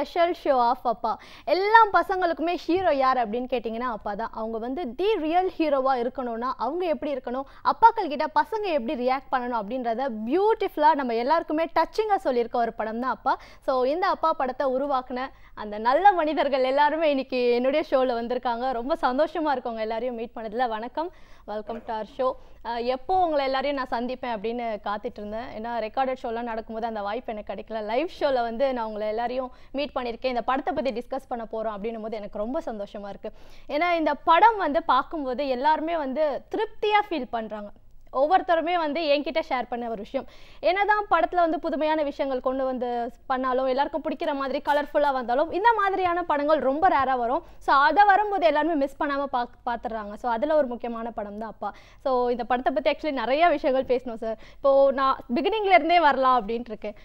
Special show of அப்பா. எல்லா பசங்களுக்குமே hero யார் அப்படின்னு கேட்டிங்கன்னா அப்பா தான். அவங்க வந்து தி ரியல் ஹீரோவாக இருக்கணும்னா அவங்க எப்படி இருக்கணும், அப்பாக்கள் கிட்ட பசங்க எப்படி ரியாக்ட் பண்ணணும் அப்படின்றத பியூட்டிஃபுல்லாக நம்ம எல்லாருக்குமே டச்சிங்காக சொல்லியிருக்க ஒரு படம் தான் அப்பா. ஸோ இந்த அப்பா படத்தை உருவாக்குன அந்த நல்ல மனிதர்கள் எல்லாருமே இன்னைக்கு என்னுடைய ஷோவில் வந்திருக்காங்க. ரொம்ப சந்தோஷமாக இருக்கவங்க எல்லாரையும் மீட் பண்ணதில். வணக்கம், வெல்கம் டு அவர் ஷோ. எப்போ உங்களை எல்லாரையும் நான் சந்திப்பேன் அப்படின்னு காத்துட்டு இருந்தேன். ஏன்னா ரெக்கார்டட் ஷோலாம் நடக்கும்போது அந்த வாய்ப்பு எனக்கு கிடைக்கல. லைவ் ஷோவில் வந்து நான் உங்களை எல்லாரையும் மீட் பண்ணியிருக்கேன். இந்த படத்தை பற்றி டிஸ்கஸ் பண்ண போகிறோம் அப்படின்னும் போது எனக்கு ரொம்ப சந்தோஷமாக இருக்குது. ஏன்னா இந்த படம் வந்து பார்க்கும்போது எல்லாருமே வந்து திருப்தியாக ஃபீல் பண்ணுறாங்க. ஒவ்வொருத்தருமே வந்து என்கிட்ட ஷேர் பண்ண ஒரு விஷயம் என்னதான் படத்தில் வந்து புதுமையான விஷயங்கள் கொண்டு வந்து பண்ணாலும் எல்லாருக்கும் பிடிக்கிற மாதிரி கலர்ஃபுல்லாக வந்தாலும் இந்த மாதிரியான படங்கள் ரொம்ப ரேராக வரும். ஸோ அதை வரும்போது எல்லாருமே மிஸ் பண்ணாமல் பார்த்துடுறாங்க. ஸோ அதில் ஒரு முக்கியமான படம் தான் அப்பா. ஸோ இந்த படத்தை பற்றி ஆக்சுவலி நிறையா விஷயங்கள் பேசணும் சார். இப்போது நான் பிகினிங்லேருந்தே வரலாம் அப்படின்ட்டு இருக்கேன்.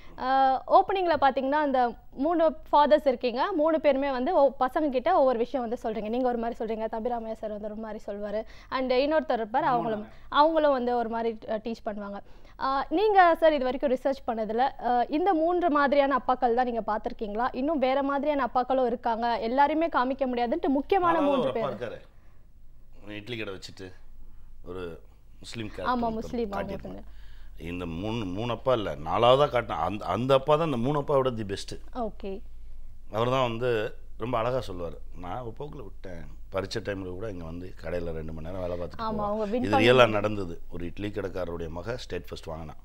ஓப்பனிங்கில் பார்த்தீங்கன்னா அந்த 3 ஃபாதர்ஸ் இருக்கீங்க. 3 பேருமே வந்து பசங்கக்கிட்ட ஒவ்வொரு விஷயம் வந்து சொல்கிறீங்க. நீங்கள் ஒரு மாதிரி சொல்கிறீங்க, தம்பி ராமையா சார் வந்து ஒரு மாதிரி சொல்வார், அண்ட் இன்னொருத்தர் இருப்பார், அவங்களும் வந்து ஒரு மாதிரி டீச் பண்ணுவாங்க. நீங்கள் சார் இது வரைக்கும் ரிசர்ச் பண்ணதில் இந்த 3 மாதிரியான அப்பாக்கள் தான் நீங்கள் பார்த்துருக்கீங்களா? இன்னும் வேறு மாதிரியான அப்பாக்களும் இருக்காங்க, எல்லாருமே காமிக்க முடியாதுன்ட்டு முக்கியமான 3 பேர். இட்லி கடை வச்சுட்டு ஒரு முஸ்லீம், ஆமாம் முஸ்லீம், இந்த 3 அப்பா இல்லை 4ஆவதாக காட்டினா அந்த அப்பா தான் இந்த 3 அப்பாவோட தி பெஸ்ட்டு. ஓகே, அவர் தான் வந்து ரொம்ப அழகாக சொல்லுவார். நான் போக்கில் விட்டேன், பறித்த டைமில் கூட இங்கே வந்து கடையில் 2 மணி நேரம் வேலை பார்த்துட்டு. இது ரியலாக நடந்தது. ஒரு இட்லி கடைக்காரருடைய மக ஸ்டேட் ஃபர்ஸ்ட் வாங்கினான்.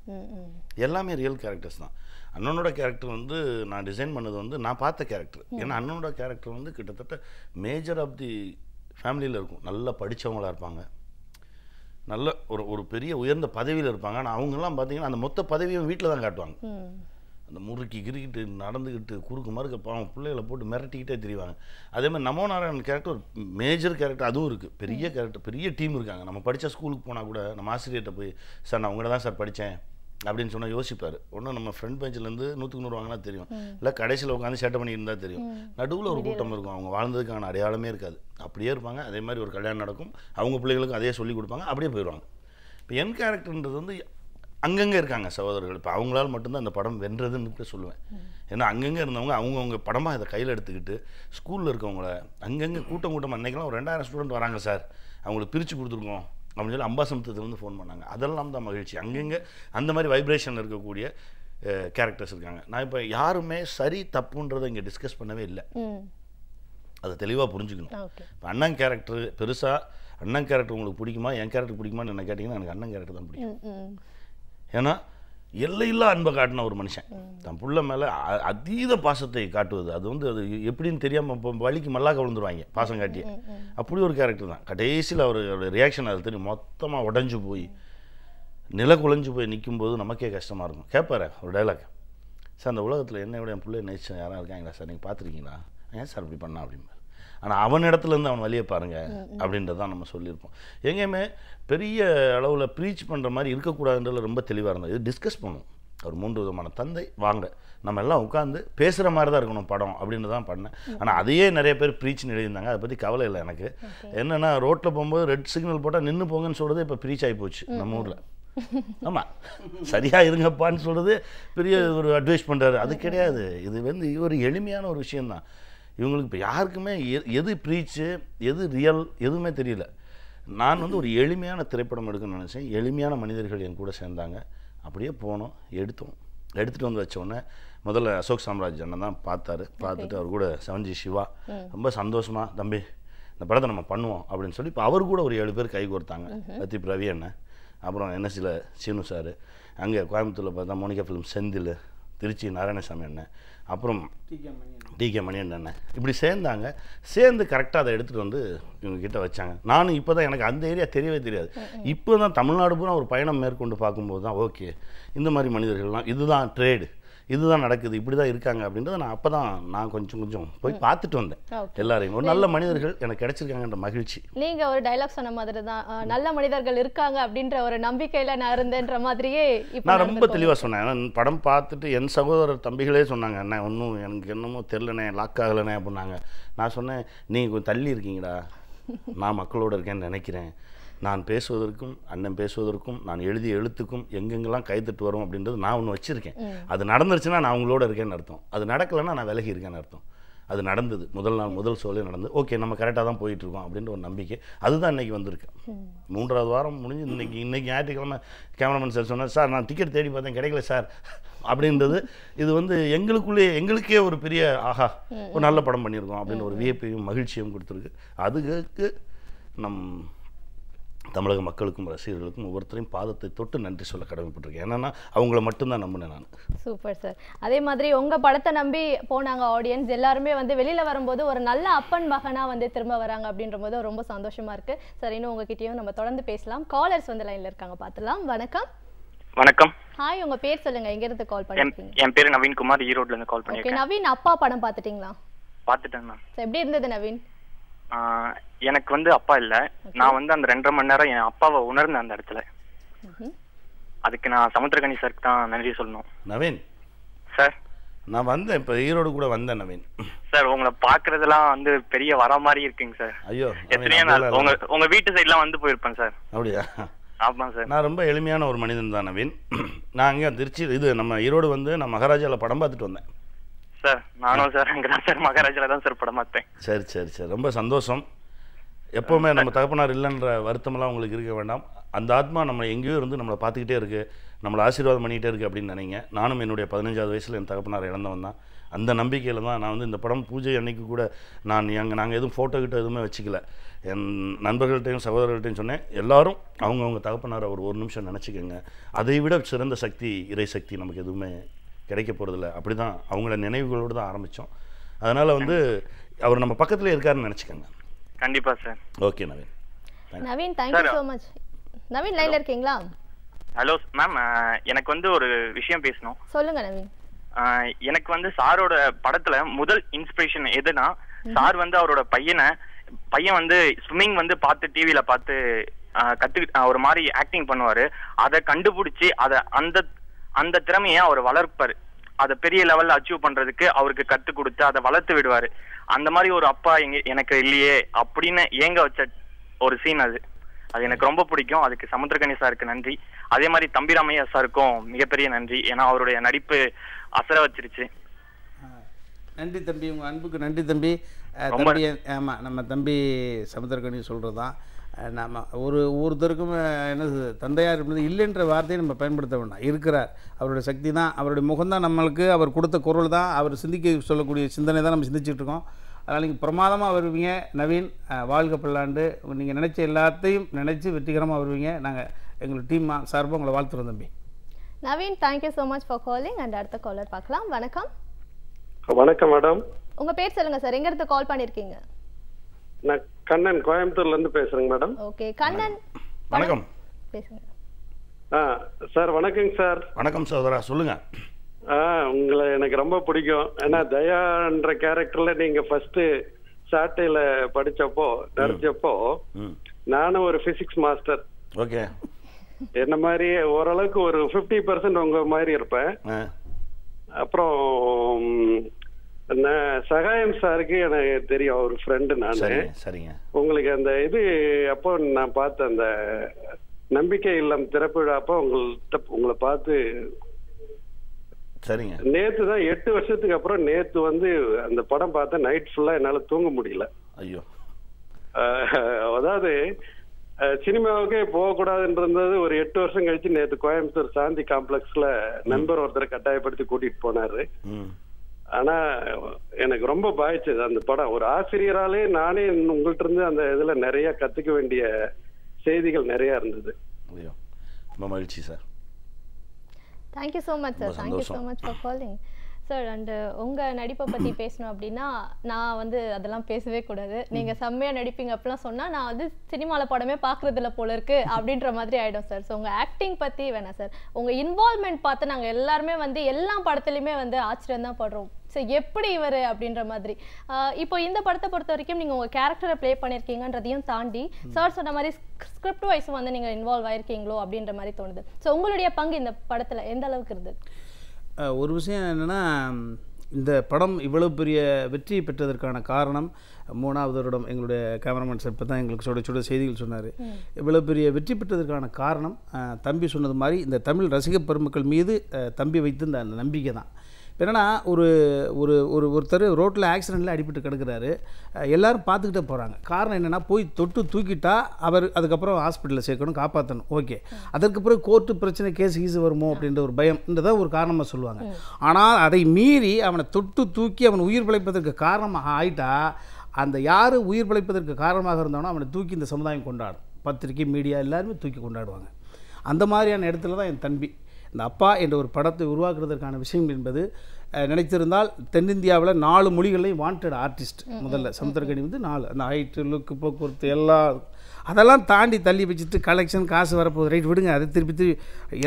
எல்லாமே ரியல் கேரக்டர்ஸ் தான். அண்ணனோட கேரக்டர் வந்து நான் டிசைன் பண்ணது வந்து நான் பார்த்த கேரக்டர். ஏன்னா அண்ணனோட கேரக்டர் வந்து கிட்டத்தட்ட மேஜர் ஆஃப் தி ஃபேமிலியில் இருக்கும். நல்லா படித்தவங்களாக இருப்பாங்க, நல்ல ஒரு பெரிய உயர்ந்த பதவியில் இருப்பாங்க. ஆனால் அவங்கெல்லாம் பார்த்தீங்கன்னா அந்த மொத்த பதவியும் வீட்டில் தான் காட்டுவாங்க. அந்த முறுக்கி கிரிக்கிட்டு நடந்துக்கிட்டு குறுக்கு மறுக்க பாவம் பிள்ளைகளை போட்டு மிரட்டிக்கிட்டே தெரிவாங்க. அதேமாதிரி நமோ நாராயணன் கேரக்டர் ஒரு மேஜர் கேரக்டர், அதுவும் இருக்குது. பெரிய கேரக்டர், பெரிய டீம் இருக்காங்க. நம்ம படித்த ஸ்கூலுக்கு போனால் கூட நம்ம ஆசிரியர்கிட்ட போய் சார் நான் உங்கள்கிட்ட தான் சார் படித்தேன் அப்படின்னு சொன்னால் யோசிப்பார். ஒன்றும் நம்ம ஃப்ரண்ட் பெஞ்சிலேருந்து 100க்கு 100 வாங்கினா தெரியும், இல்லை கடைசியில் உட்காந்து சேட்டை பண்ணியிருந்தா தெரியும். நடுவில் ஒரு கூட்டம் இருக்கும், அவங்க வாழ்ந்ததுக்கான அடையாளமே இருக்காது, அப்படியே இருப்பாங்க. அதே மாதிரி ஒரு கல்யாணம் நடக்கும், அவங்க பிள்ளைகளுக்கும் அதே சொல்லிக் கொடுப்பாங்க, அப்படியே போயிடுவாங்க. இப்போ என் கேரக்டர்ன்றது வந்து அங்கங்கே இருக்காங்க சகோதரர்கள். இப்போ அவங்களால் மட்டும்தான் அந்த படம் வென்றதுன்னு கூட சொல்லுவேன். ஏன்னா அங்கங்கே இருந்தவங்க அவங்கவுங்க படமாக இதை கையில் எடுத்துக்கிட்டு ஸ்கூலில் இருக்கவங்கள அங்கங்கே கூட்டம் அன்றைக்கெல்லாம் ஒரு 2000 ஸ்டூடெண்ட் வராங்க சார், அவங்களுக்கு பிரித்து கொடுத்துருக்கோம் அப்படின்னு சொல்லி அம்பாசமுத்திரத்துலேருந்து ஃபோன் பண்ணாங்க. அதெல்லாம் தான் மகிழ்ச்சி. அங்கங்கே அந்த மாதிரி வைப்ரேஷனில் இருக்கக்கூடிய கேரக்டர்ஸ் இருக்காங்க. நான் இப்போ யாருமே சரி தப்புன்றதை இங்கே டிஸ்கஸ் பண்ணவே இல்லை, அதை தெளிவாக புரிஞ்சுக்கணும். இப்போ அண்ணன் கேரக்டர் பெருசாக, அண்ணன் கேரக்டர் உங்களுக்கு பிடிக்குமா என் கேரக்டர் பிடிக்குமான்னு என்ன கேட்டிங்கன்னா எனக்கு அண்ணன் கேரக்டர் தான் பிடிக்கும். ஏன்னா எல்லையில்லா அன்பை காட்டின ஒரு மனுஷன் தன் பிள்ளை மேலே அதீத பாசத்தை காட்டுவது, அது வந்து அது எப்படின்னு தெரியாமல் இப்போ வலிக்கு மல்லாக்க விழுந்துருவாங்க பாசம் காட்டி. அப்படி ஒரு கேரக்டர் தான். கடைசியில் அவருடைய ரியாக்ஷன் அது தெரியும். மொத்தமாக உடஞ்சி போய் நில குலைஞ்சு போய் நிற்கும்போது நமக்கே கஷ்டமாக இருக்கும். கேட்பாரு ஒரு டைலாக், சார் அந்த உலகத்தில் என்னை விட என் பிள்ளை நேச்ச யாராக இருக்காங்களா சார், நீங்கள் பார்த்துருக்கீங்களா, ஏன் சார் இப்படி பண்ணா அப்படிம்பார். ஆனால் அவன் இடத்துலேருந்து அவன் வழியை பாருங்கள் அப்படின்றதான் நம்ம சொல்லியிருப்போம். எங்கேயுமே பெரிய அளவில் ப்ரீச் பண்ணுற மாதிரி இருக்கக்கூடாதுன்றதில் ரொம்ப தெளிவாக இருந்தது. இது டிஸ்கஸ் பண்ணுவோம். ஒரு 3 விதமான தந்தை வாங்க நம்ம எல்லாம் உட்காந்து பேசுகிற மாதிரி தான் இருக்கணும் படம் அப்படின்னு தான் பண்ணேன். ஆனால் அதையே நிறைய பேர் ப்ரீச்னு எழுதியிருந்தாங்க. அதை பற்றி கவலை இல்லை எனக்கு. என்னென்னா ரோட்டில் போகும்போது ரெட் சிக்னல் போட்டால் நின்று போங்கன்னு சொல்கிறது இப்போ ப்ரீச் ஆகி போச்சு நம்ம ஊரில். ஆமாம், சரியாக இருங்கப்பான்னு சொல்கிறது பெரிய ஒரு அட்வைஸ் பண்ணுறாரு. அது கிடையாது. இது வந்து ஒரு எளிமையான ஒரு விஷயந்தான். இவங்களுக்கு இப்போ யாருக்குமே எது ப்ரீச்சு எது ரியல் எதுவுமே தெரியல. நான் வந்து ஒரு எளிமையான திரைப்படம் எடுக்கணும்னு நினச்சேன். எளிமையான மனிதர்கள் என் கூட சேர்ந்தாங்க. அப்படியே போனோம், எடுத்துகிட்டு வந்து வச்சோடனே முதல்ல அசோக் சாம்ராஜ் அண்ணன் தான் பார்த்தாரு. பார்த்துட்டு அவர் கூட 7G சிவா ரொம்ப சந்தோஷமாக, தம்பி இந்த படத்தை நம்ம பண்ணுவோம் அப்படின்னு சொல்லி இப்போ அவர் கூட ஒரு 7 பேர் கை கோர்த்தாங்க. லத்தீப் ரவி அண்ணன், அப்புறம் என்எஸ்சியில் சீனு சார், அங்கே கோயம்புத்தூரில் பார்த்தா மோனிகா ஃபிலிம் செந்தில், திருச்சி நாராயணசாமி அண்ணன், அப்புறம் டிகே மணி அண்ணன், இப்படி சேர்ந்து கரெக்டாக அதை எடுத்துகிட்டு வந்து இவங்ககிட்ட வச்சாங்க. நானும் இப்போ தான் எனக்கு அந்த ஏரியா தெரியவே தெரியாது. இப்போ தான் தமிழ்நாடு பூரா ஒரு பயணம் மேற்கொண்டு பார்க்கும்போது தான் ஓகே இந்த மாதிரி மனிதர்கள்லாம் இதுதான் ட்ரேடு, இதுதான் நடக்குது, இப்படி தான் இருக்காங்க அப்படின்றத நான் அப்போ தான் நான் கொஞ்சம் போய் பார்த்துட்டு வந்தேன். எல்லாரையும் ஒரு நல்ல மனிதர்கள் எனக்கு கிடைச்சிருக்காங்கன்ற மகிழ்ச்சி. நீங்கள் ஒரு டைலாக் சொன்ன மாதிரி தான் நல்ல மனிதர்கள் இருக்காங்க அப்படின்ற ஒரு நம்பிக்கையில் நான் இருந்தேன்ற மாதிரியே நான் ரொம்ப தெளிவாக சொன்னேன். படம் பார்த்துட்டு என் சகோதரர் தம்பிகளே சொன்னாங்க, அண்ணன் ஒன்றும் எனக்கு என்னமோ தெரிலண்ணே, லாக் ஆகலைண்ணே அப்படின்னாங்க. நான் சொன்னேன், நீங்கள் கொஞ்சம் தள்ளி இருக்கீங்களா, நான் மக்களோடு இருக்கேன்னு நினைக்கிறேன், நான் பேசுவதற்கும் அண்ணன் பேசுவதற்கும் நான் எழுதிய எழுத்துக்கும் எங்கெங்கெல்லாம் கைத்தட்டு வரும் அப்படின்றது நான் ஒன்று வச்சுருக்கேன். அது நடந்துருச்சுன்னா நான் உங்களோட இருக்கேன்னு அர்த்தம், அது நடக்கலைன்னா நான் விலகி இருக்கேன்னு அர்த்தம். அது நடந்தது, முதல் நாள் முதல் சோலே நடந்தது. ஓகே, நம்ம கரெக்டாக தான் போயிட்டுருக்கோம் அப்படின்ற ஒரு நம்பிக்கை அதுதான் இன்றைக்கி வந்திருக்கு. 3வது வாரம் முடிஞ்சு இன்றைக்கி ஞாயிற்றுக்கிழமை கேமராமேன் சார் சொன்னார், சார் நான் டிக்கெட் தேடி பார்த்தேன் கிடைக்கல சார் அப்படின்றது. இது வந்து எங்களுக்குள்ளேயே எங்களுக்கே ஒரு பெரிய ஆஹா ஒரு நல்ல படம் பண்ணியிருக்கோம் அப்படின்னு ஒரு வியப்பையும் மகிழ்ச்சியும் கொடுத்துருக்கு. அதுக்கு நம் தமிழக மக்களுக்கும் ரசிகர்களுக்கும் ஒவ்வொருத்தரையும் பாதத்தை தொட்டு நன்றி சொல்ல கடமைப்பட்டிருக்கேன். என்னன்னா அவங்கள மட்டும்தான் நம்பினேன் நான். Super sir. அதே மாதிரி உங்கள் படத்தை நம்பி போனாங்க ஆடியன்ஸ் எல்லாருமே வந்து வெளியில் வரும்போது ஒரு நல்ல அப்பன் மகனாக வந்து திரும்ப வராங்க அப்படின்ற போது ரொம்ப சந்தோஷமாக இருக்குது சார். இன்னும் உங்ககிட்டயும் நம்ம தொடர்ந்து பேசலாம். காலர்ஸ் வந்து லைனில் இருக்காங்க, பார்த்துலாம். வணக்கம். வணக்கம். ஹாய், உங்கள் பேர் சொல்லுங்கள், எங்கேருந்து கால் பண்ணிருக்கீங்க? என் பேர் நவீன்குமார், ஈரோட்லேருந்து கால் பண்ணிருக்கேன். ஓகே நவீன், அப்பா படம் பார்த்துட்டிங்களா? பார்த்துட்டேன். சார் எப்படி இருந்தது நவீன்? எனக்கு வந்து அப்பா இல்லை, நான் வந்து அந்த 2.5 மணி நேரம் என் அப்பாவை உணர்ந்தேன் அந்த இடத்துல. அதுக்கு நான் சமுத்திரகனி சாருக்கு தான் நன்றி சொல்லணும். நவீன் சார், நான் வந்தேன் இப்போ ஈரோடு கூட வந்தேன். நவீன் சார், உங்களை பார்க்கறதெல்லாம் வந்து பெரிய வர மாதிரி இருக்குங்க சார். ஐயோ, எத்தனையோ நாள் உங்க வீட்டு சைட்லாம் வந்து போயிருப்பேன் சார். அப்படியா? ஆமாம் சார், நான் ரொம்ப எளிமையான ஒரு மனிதன் தான் நவீன். நான் அங்கே திருச்சி இது நம்ம ஈரோடு வந்து நான் மகாராஜாவில் படம் பார்த்துட்டு வந்தேன் சார். நானும் சார் அங்கே தான் சார் மகாராஜாவில் தான் சார் படம் பார்த்தேன். சரி சரி சரி, ரொம்ப சந்தோஷம். எப்போவுமே நம்ம தகப்பனார் இல்லைன்ற வருத்தமெல்லாம் உங்களுக்கு இருக்க வேண்டாம். அந்த ஆத்மா நம்ம எங்கேயோ இருந்து நம்மளை பார்த்துக்கிட்டே இருக்குது, நம்மளை ஆசீர்வாதம் பண்ணிக்கிட்டே இருக்குது அப்படின்னு நினைங்க. நானும் என்னுடைய 15வது வயசில் என் தகப்பனார் இழந்தவன் தான். அந்த நம்பிக்கையில் தான் நான் வந்து இந்த படம் பூஜை அன்றைக்கி கூட நான் எங்கள் நாங்கள் எதுவும் ஃபோட்டோக்கிட்ட எதுவுமே வச்சுக்கல. என் நண்பர்கள்ட்டையும் சகோதரர்கள்ட்டையும் சொன்னேன், எல்லோரும் அவங்கவுங்க தகப்பனாரை ஒரு நிமிஷம் நினச்சிக்கோங்க. அதை விட சிறந்த சக்தி, இறை சக்தி நமக்கு எதுவுமே கிடைக்க போகிறதில்ல. அப்படி தான் அவங்கள நினைவுகளோடு தான் ஆரம்பித்தோம். அதனால் வந்து அவர் நம்ம பக்கத்தில் இருக்காருன்னு நினச்சிக்கோங்க. கண்டிப்பா sir. Okay Naveen. Naveen thank you so much. Naveen லைன்ல இருக்கீங்களா? ஹலோ மேம், எனக்கு வந்து ஒரு விஷயம் பேசணும். சொல்லுங்க நவீன். எனக்கு வந்து சாரோட படத்துல முதல் இன்ஸ்பிரேஷன் எதுனா, சார் வந்து அவரோட பையன் வந்து ஸ்விம்மிங் வந்து பார்த்து டிவில பார்த்து கத்துக்கிட்டு ஒரு மாதிரி ஆக்டிங் பண்ணுவாரு. அதை கண்டுபிடிச்சி அதை அந்த திறமைய அவர் வளர்ப்பாரு. அதை பெரிய லெவல்ல அச்சீவ் பண்றதுக்கு அவருக்கு கத்து கொடுத்து அதை வளர்த்து விடுவாரு. அந்த மாதிரி ஒரு அப்பா எனக்கு இல்லையே அப்படின்னு ஏங்க வச்ச ஒரு சீன் அது. அது எனக்கு ரொம்ப பிடிக்கும். அதுக்கு சமுத்திரகனி சாருக்கு நன்றி. அதே மாதிரி தம்பி ராமையா சாருக்கும் மிகப்பெரிய நன்றி. ஏன்னா அவருடைய நடிப்பு அசர வச்சிருச்சு. நன்றி தம்பி, உங்க அன்புக்கு நன்றி தம்பி. ஆமா, நம்ம தம்பி சமுத்திரகனி சொல்றதுதான். நாம் ஒருத்தருக்கும் என்ன தந்தையார் இருந்தது இல்லைன்ற வார்த்தையை நம்ம பயன்படுத்த வேண்டாம். இருக்கிறார், அவருடைய சக்தி தான், அவருடைய முகம்தான் நம்மளுக்கு, அவர் கொடுத்த குரல் தான், அவர் சிந்திக்க சொல்லக்கூடிய சிந்தனை தான் நம்ம சிந்திச்சிட்ருக்கோம். அதனால் நீங்கள் பிரமாதமாக வருவீங்க நவீன். வாழ்க பல்லாண்டு. நீங்கள் நினச்ச எல்லாத்தையும் நினச்சி வெற்றிகரமாக வருவீங்க. நாங்கள் எங்களோட டீம் சார்பாக உங்களை வாழ்த்துறோம் தம்பி. Naveen thank you so much for calling. And அடுத்த காலர் பார்க்கலாம். வணக்கம். வணக்கம் மேடம். உங்கள் பேர் சொல்லுங்கள் சார், எங்கே இருந்து கால் பண்ணியிருக்கீங்க? நான் கண்ணன், கோயம்புத்தூர்ல இருந்து பேசுறேங்க மேடம். ஓகே கண்ணன், வணக்கம். பேசுங்க. சார் வணக்கங்க சார். வணக்கம் சகோதரா, சொல்லுங்க. உங்களை எனக்கு ரொம்ப பிடிக்கும். ஏன்னா தயான்ற கேரக்டர்ல நீங்க ஃபர்ஸ்ட் சாட்டையில நடிச்சப்போ நானும் ஒரு பிசிக்ஸ் மாஸ்டர். ஓகே. என்ன மாதிரி ஓரளவுக்கு ஒரு 50% உங்க மாதிரி இருப்பேன். அப்புறம் சகாயம் சாருக்கு எனக்கு தெரியும், ஒரு ஃப்ரெண்டு நான். சரிங்க. உங்களுக்கு அந்த இது அப்போ நான் பார்த்த அந்த நம்பிக்கை இல்லம் திறப்பு விழாப்போ உங்களை பார்த்து. சரிங்க. நேற்று தான் 8 வருஷத்துக்கு அப்புறம் நேற்று வந்து அந்த படம் பார்த்தேன். நைட் ஃபுல்லா என்னால தூங்க முடியல. ஐயோ. அதாவது சினிமாவுக்கே போகக்கூடாதுன்றது ஒரு 8 வருஷம் கழிச்சு நேற்று கோயம்புத்தூர் சாந்தி காம்ப்ளெக்ஸ்ல நண்பர் ஒருத்தரை கட்டாயப்படுத்தி கூட்டிட்டு போனாரு. ஆனா எனக்கு ரொம்ப பாதிச்சது அந்த படம். ஒரு ஆசிரியராலே நானே உங்கள்கிட்ட இருந்து அந்த இதுல நிறைய கத்துக்க வேண்டிய செய்திகள் நிறைய இருந்தது. ரொம்ப மகிழ்ச்சி sir. Thank you so much sir. Thank you so much for calling. Sir, and உங்கள் நடிப்பை பற்றி பேசணும் அப்படின்னா நான் வந்து அதெல்லாம் பேசவே கூடாது. நீங்கள் செம்மையாக நடிப்பீங்க அப்படிலாம் சொன்னால் நான் வந்து சினிமாவில் படமே பார்க்குறதுல போல இருக்குது அப்படின்ற மாதிரி ஆகிடும் சார். ஸோ உங்கள் ஆக்டிங் பற்றி வேணாம் சார், உங்கள் இன்வால்மெண்ட் பார்த்து நாங்கள் எல்லாருமே வந்து எல்லா படத்துலையுமே வந்து ஆச்சரியம் தான் படுறோம். ஸோ எப்படி இவர் அப்படின்ற மாதிரி இப்போ இந்த படத்தை பொறுத்த வரைக்கும் நீங்கள் உங்கள் கேரக்டரை ப்ளே பண்ணியிருக்கீங்கன்றதையும் தாண்டி சார் சொன்ன மாதிரி ஸ்கிரிப்ட் வைஸும் வந்து நீங்கள் இன்வால்வ் ஆகிருக்கீங்களோ அப்படின்ற மாதிரி தோணுது. ஸோ உங்களுடைய பங்கு இந்த படத்தில் எந்த அளவுக்கு இருந்தது? ஒரு விஷயம் என்னென்னா, இந்த படம் இவ்வளவு பெரிய வெற்றி பெற்றதற்கான காரணம், மூணாவது வருடம் எங்களுடைய கேமராமேன் சார் இப்போ தான் எங்களுக்கு சுட சுட செய்திகள் சொன்னார். இவ்வளோ பெரிய வெற்றி பெற்றதற்கான காரணம் தம்பி சொன்னது மாதிரி இந்த தமிழ் ரசிக பெருமக்கள் மீது தம்பி வைத்து இந்த நம்பிக்கை தான். ஏன்னா ஒரு ஒரு ஒரு ஒருத்தர் ரோட்டில் ஆக்சிடெண்ட்டில் அடிபட்டு கிடக்கிறாரு, எல்லோரும் பார்த்துக்கிட்டே போகிறாங்க. காரணம் என்னென்னா, போய் தொட்டு தூக்கிட்டா அவர் அதுக்கப்புறம் ஹாஸ்பிட்டலில் சேர்க்கணும், காப்பாற்றணும். ஓகே, அதற்கு பிறகு கோர்ட்டு பிரச்சனை கேஸ் வருமோ அப்படின்ற ஒரு பயம்ன்றதை ஒரு காரணமாக சொல்லுவாங்க. ஆனால் அதை மீறி அவனை தொட்டு தூக்கி அவன் உயிர் பிழைப்பதற்கு காரணமாக ஆயிட்டா, அந்த யார் உயிர் பிழைப்பதற்கு காரணமாக இருந்தானோ அவனை தூக்கி இந்த சமுதாயம் கொண்டாடும், பத்திரிக்கை மீடியா எல்லாருமே தூக்கி கொண்டாடுவாங்க. அந்த மாதிரியான இடத்துல தான் என் தம்பி இந்த அப்பா என்ற ஒரு படத்தை உருவாக்குறதற்கான விஷயம் என்பது. நினைத்திருந்தால் தென்னிந்தியாவில் 4 மொழிகளையும் வாண்டட் ஆர்டிஸ்ட் முதல்ல சமுத்திரக்கணி வந்து 4 அந்த ஹைட்டு, லுக்கு, போக்குவரத்து எல்லாம் அதெல்லாம் தாண்டி தள்ளி வச்சுட்டு கலெக்ஷன் காசு வரப்போகுது, ரைட் விடுங்க, அதை திருப்பி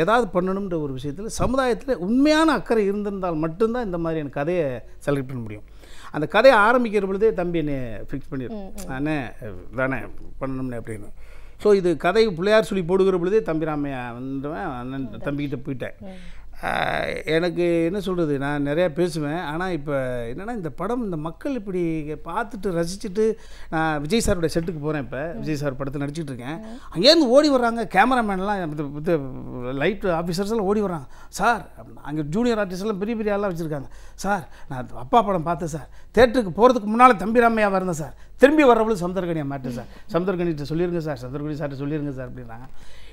ஏதாவது பண்ணணுன்ற ஒரு விஷயத்தில் சமுதாயத்தில் உண்மையான அக்கறை இருந்திருந்தால் மட்டும்தான் இந்த மாதிரியான கதையை செலக்ட் பண்ண முடியும். அந்த கதையை ஆரம்பிக்கிற பொழுதே தம்பி என்னை ஃபிக்ஸ் பண்ணிடும், அண்ணே தானே பண்ணணும்னே அப்படின்னு. ஸோ இது கதை பிள்ளையார் சொல்லி போடுகிற பொழுதே தம்பி ராமையா வந்துடுவேன், தம்பிக்கிட்ட போயிட்டேன். எனக்கு என்ன சொல்கிறது, நான் நிறையா பேசுவேன். ஆனால் இப்போ என்னென்னா, இந்த படம் இந்த மக்கள் இப்படி பார்த்துட்டு ரசிச்சுட்டு, நான் விஜய் சாரோட செட்டுக்கு போகிறேன், இப்போ விஜய் சார் படத்தை நடிச்சிட்ருக்கேன், அங்கேருந்து ஓடி வர்றாங்க கேமராமேன்லாம், லைட் ஆஃபீஸர்ஸ்லாம் ஓடி வர்றாங்க, சார் அங்கே ஜூனியர் ஆர்டிஸ்ட்லாம் பெரிய பெரிய ஆளாக வச்சுருக்காங்க, சார் நான் அப்பா படம் பார்த்தேன் சார், தேட்டருக்கு போகிறதுக்கு முன்னால் தம்பி ராமையாவாக இருந்தேன் சார், திரும்பி வரவளும் சமுத்திரக்கணியாக மாட்டேன் சார், சமுத்திரக்கணிகிட்ட சொல்லிடுங்க சார், சமுத்திரக்கணி சார்கிட்ட சொல்லிடுங்க சார் அப்படின்னாங்க.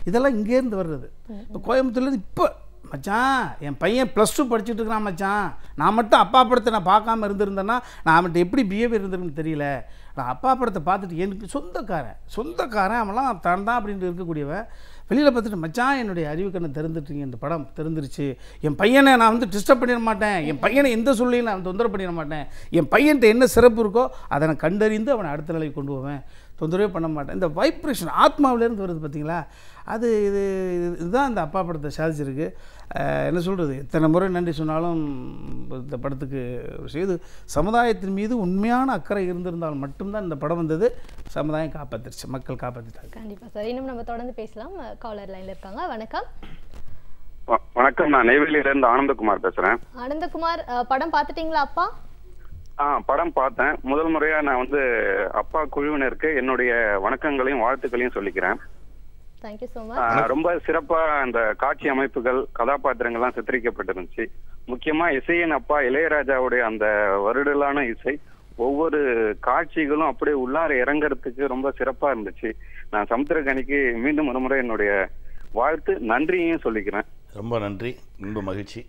இதெல்லாம் இங்கேருந்து வர்றது. இப்போ கோயம்புத்தூர்லேருந்து இப்போ, மச்சான் என் பையன் +2 படிச்சுட்டு இருக்கிறான் மச்சான், நான் மட்டும் அப்பா படத்தை நான் பார்க்காம இருந்திருந்தேன்னா நான் அவன்கிட்ட எப்படி பிஹேவியர் இருந்திருக்குன்னு தெரியல, நான் அப்பா படத்தை பார்த்துட்டு எனக்கு சொந்தக்காரன் அவன்லாம் தான் தான் அப்படின்ட்டு இருக்கக்கூடியவன் வெளியில் பார்த்துட்டு, மச்சான் என்னுடைய அறிவுக்கண்ணை திறந்துட்டுருங்க, இந்த படம் திறந்துருச்சு, என் பையனை நான் வந்து டிஸ்டர்ப் பண்ணிட மாட்டேன், என் பையனை எந்த சூழ்நிலையும் நான் தொந்தரவு பண்ணிட மாட்டேன், என் பையன்கிட்ட என்ன சிறப்பு இருக்கோ அதை நான் கண்டறிந்து அவனை அடுத்த நிலைக்கு கொண்டு போவேன், தொந்தரவே பண்ண மாட்டேன். இந்த வைப்ரேஷன் ஆத்மாவிலேருந்து வருது பார்த்தீங்களா, அது இதுதான் இந்த அப்பா படத்தை சாதிச்சிருக்கு. என்ன சொல்கிறது, எத்தனை முறை நன்றி சொன்னாலும் இந்த படத்துக்கு செய்து சமுதாயத்தின் மீது உண்மையான அக்கறை இருந்திருந்தால் மட்டும்தான் இந்த படம் வந்தது. சமுதாயம் காப்பாற்றிடுச்சு, மக்கள் காப்பாற்றிட்டாங்க. கண்டிப்பாக சார், இன்னும் நம்ம தொடர்ந்து பேசலாம். காலர் லைனில் இருக்காங்க. வணக்கம். வணக்கம், நான் நெய்வேலியிலேருந்து ஆனந்தகுமார் பேசுகிறேன். ஆனந்தகுமார், படம் பார்த்துட்டீங்களா? அப்பா படம் பார்த்தேன். முதல் முறையா நான் வந்து அப்பா குழுவினருக்கு என்னுடைய வணக்கங்களையும் வாழ்த்துக்களையும் சொல்லிக்கிறேன். ரொம்ப சிறப்பா அந்த காட்சி அமைப்புகள், கதாபாத்திரங்கள்லாம் சித்தரிக்கப்பட்டிருந்துச்சு. முக்கியமா இசையின் அப்பா இளையராஜாவுடைய அந்த வருடலான இசை, ஒவ்வொரு காட்சிகளும் அப்படியே உள்ளார இறங்கறதுக்கு ரொம்ப சிறப்பா இருந்துச்சு. நான் சமுத்திரக்கணிக்கு மீண்டும் ஒரு முறை என்னுடைய வாழ்த்து நன்றியையும் சொல்லிக்கிறேன். ரொம்ப நன்றி, ரொம்ப மகிழ்ச்சி.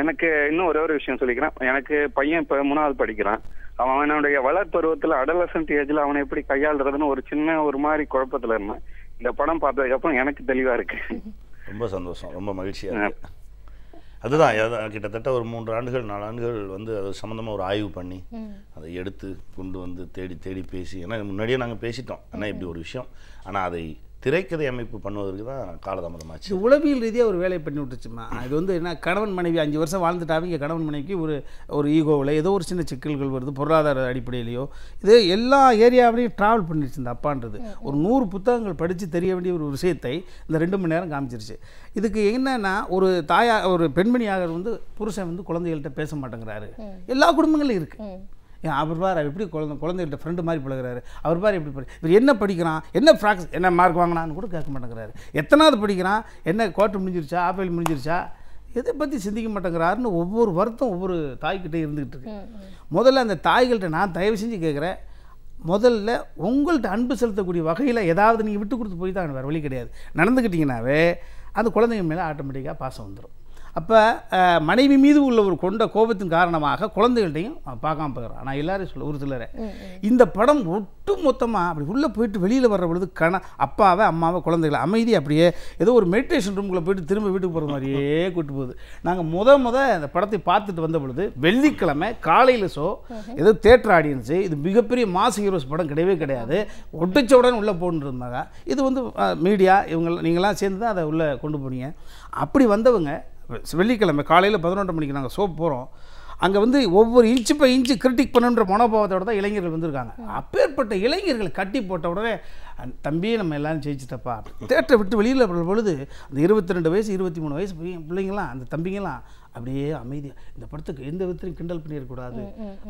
எனக்கு இன்னும் ஒரே ஒரு விஷயம் சொல்லிக்கிறேன். எனக்கு பையன் இப்போ 3ஆவது படிக்கிறான். அவன் அவனுடைய வளர்ப்பருவத்தில் அடலசன்ட் ஏஜில் அவனை எப்படி கையாளுறதுன்னு ஒரு சின்ன ஒரு மாதிரி குழப்பத்தில் இருந்தான். இந்த படம் பார்த்ததுக்கப்புறம் எனக்கு தெளிவாக இருக்கு. ரொம்ப சந்தோஷம், ரொம்ப மகிழ்ச்சியாக. அதுதான் கிட்டத்தட்ட ஒரு 3 ஆண்டுகள் 4 ஆண்டுகள் வந்து அது சம்மந்தமாக ஒரு ஆய்வு பண்ணி அதை எடுத்து கொண்டு வந்து தேடி தேடி பேசி, ஏன்னா முன்னாடியே நாங்கள் பேசிட்டோம் ஆனால் இப்படி ஒரு விஷயம், ஆனால் அதை திரைக்கதை அமைப்பு பண்ணுவதற்கு தான் காலதாமதமாச்சு. உளவியல் ரீதியாக ஒரு வேலையை பண்ணி விட்டுச்சுமா. இது வந்து என்ன, கணவன் மனைவி 5 வருஷம் வாழ்ந்துட்டாங்க, கணவன் மனைவிக்கு ஒரு ஈகோவில் ஏதோ ஒரு சின்ன சிக்கல்கள் வருது, பொருளாதார அடிப்படையிலையோ இது எல்லா ஏரியாவிலையும் ட்ராவல் பண்ணிடுச்சு இந்த அப்பான்றது. ஒரு 100 புத்தகங்கள் படித்து தெரிய வேண்டிய ஒரு விஷயத்தை இந்த 2 மணி நேரம் காமிச்சிருச்சு. இதுக்கு என்னென்னா, ஒரு பெண்மணியாக வந்து புருஷன் வந்து குழந்தைகள்கிட்ட பேச மாட்டேங்கிறாரு. எல்லா குடும்பங்களும் இருக்குது. அவர் பார் எப்படி குழந்தைகிட்ட ஃப்ரெண்டு மாதிரி பழகிறாரு, அவர் பார் எப்படி இவர் என்ன படிக்கிறான், என்ன ப்ராக்ஸ், என்ன மார்க் வாங்கினான்னு கூட கேட்க மாட்டேங்கிறாரு, எத்தனாவது படிக்கிறான், என்ன கோட்டை முடிஞ்சிருச்சா, ஆப்பிள் முடிஞ்சிருச்சா, எதை பற்றி சிந்திக்க மாட்டேங்கிறாருன்னு ஒவ்வொரு வருத்தம் ஒவ்வொரு தாய்கிட்டே இருந்துக்கிட்டு இருக்கு. முதல்ல அந்த தாய்கிட்ட நான் தயவு செஞ்சு கேட்குறேன், முதல்ல உங்கள்கிட்ட அன்பு செலுத்தக்கூடிய வகையில் ஏதாவது நீங்கள் விட்டு கொடுத்து போய் தான், வேறு வழி கிடையாது, நடந்துக்கிட்டிங்கனாவே அந்த குழந்தைங்க மேலே ஆட்டோமேட்டிக்காக பாசம் வந்துடும். அப்போ மனைவி மீது உள்ள ஒரு கொண்ட கோபத்தின் காரணமாக குழந்தைகள்டையும் பார்க்காம போகிறான். நான் எல்லாரையும் சொல்ல ஒரு சிலரை இந்த படம் ஒட்டு மொத்தமாக அப்படி உள்ளே போயிட்டு வெளியில் வர்ற பொழுது அப்பாவை அம்மாவை குழந்தைகளை அமைதி அப்படியே ஏதோ ஒரு மெடிடேஷன் ரூமுக்குள்ளே போயிட்டு திரும்ப வீட்டுக்கு போகிற மாதிரியே கூப்பிட்டு போகுது. நாங்கள் முத அந்த படத்தை பார்த்துட்டு வந்த பொழுது வெள்ளிக்கிழமை காலையில் ஷோ, ஏதோ தேட்டர் ஆடியன்ஸு, இது மிகப்பெரிய மாஸ் ஹீரோஸ் படம் கிடையவே கிடையாது, ஒட்டிச்ச உடனே உள்ளே போகணுன்றதுனால இது வந்து மீடியா இவங்க நீங்களாம் சேர்ந்து தான் அதை உள்ளே கொண்டு போனீங்க. அப்படி வந்தவங்க வெள்ளிக்கிழமை காலையில் 11 மணிக்கு நாங்கள் ஷோ போகிறோம். அங்கே வந்து ஒவ்வொரு இன்ச்சு பை இன்ச்சு கிரிட்டிக் பண்ணுன்ற மனோபாவத்தோடு தான் இளைஞர்கள் வந்திருக்காங்க. அப்பேற்பட்ட இளைஞர்களை கட்டி போட்ட உடனே தம்பி நம்ம எல்லாரும் ஜெயிச்சுட்டப்பா. தேட்டரை விட்டு வெளியில் பொழுது அந்த 22 வயசு 23 வயசு பிள்ளைங்களாம் அந்த தம்பிங்கெல்லாம் அப்படியே அமைதி. இந்த படத்துக்கு எந்த விதத்திலையும் கிண்டல் பண்ணிடக்கூடாது.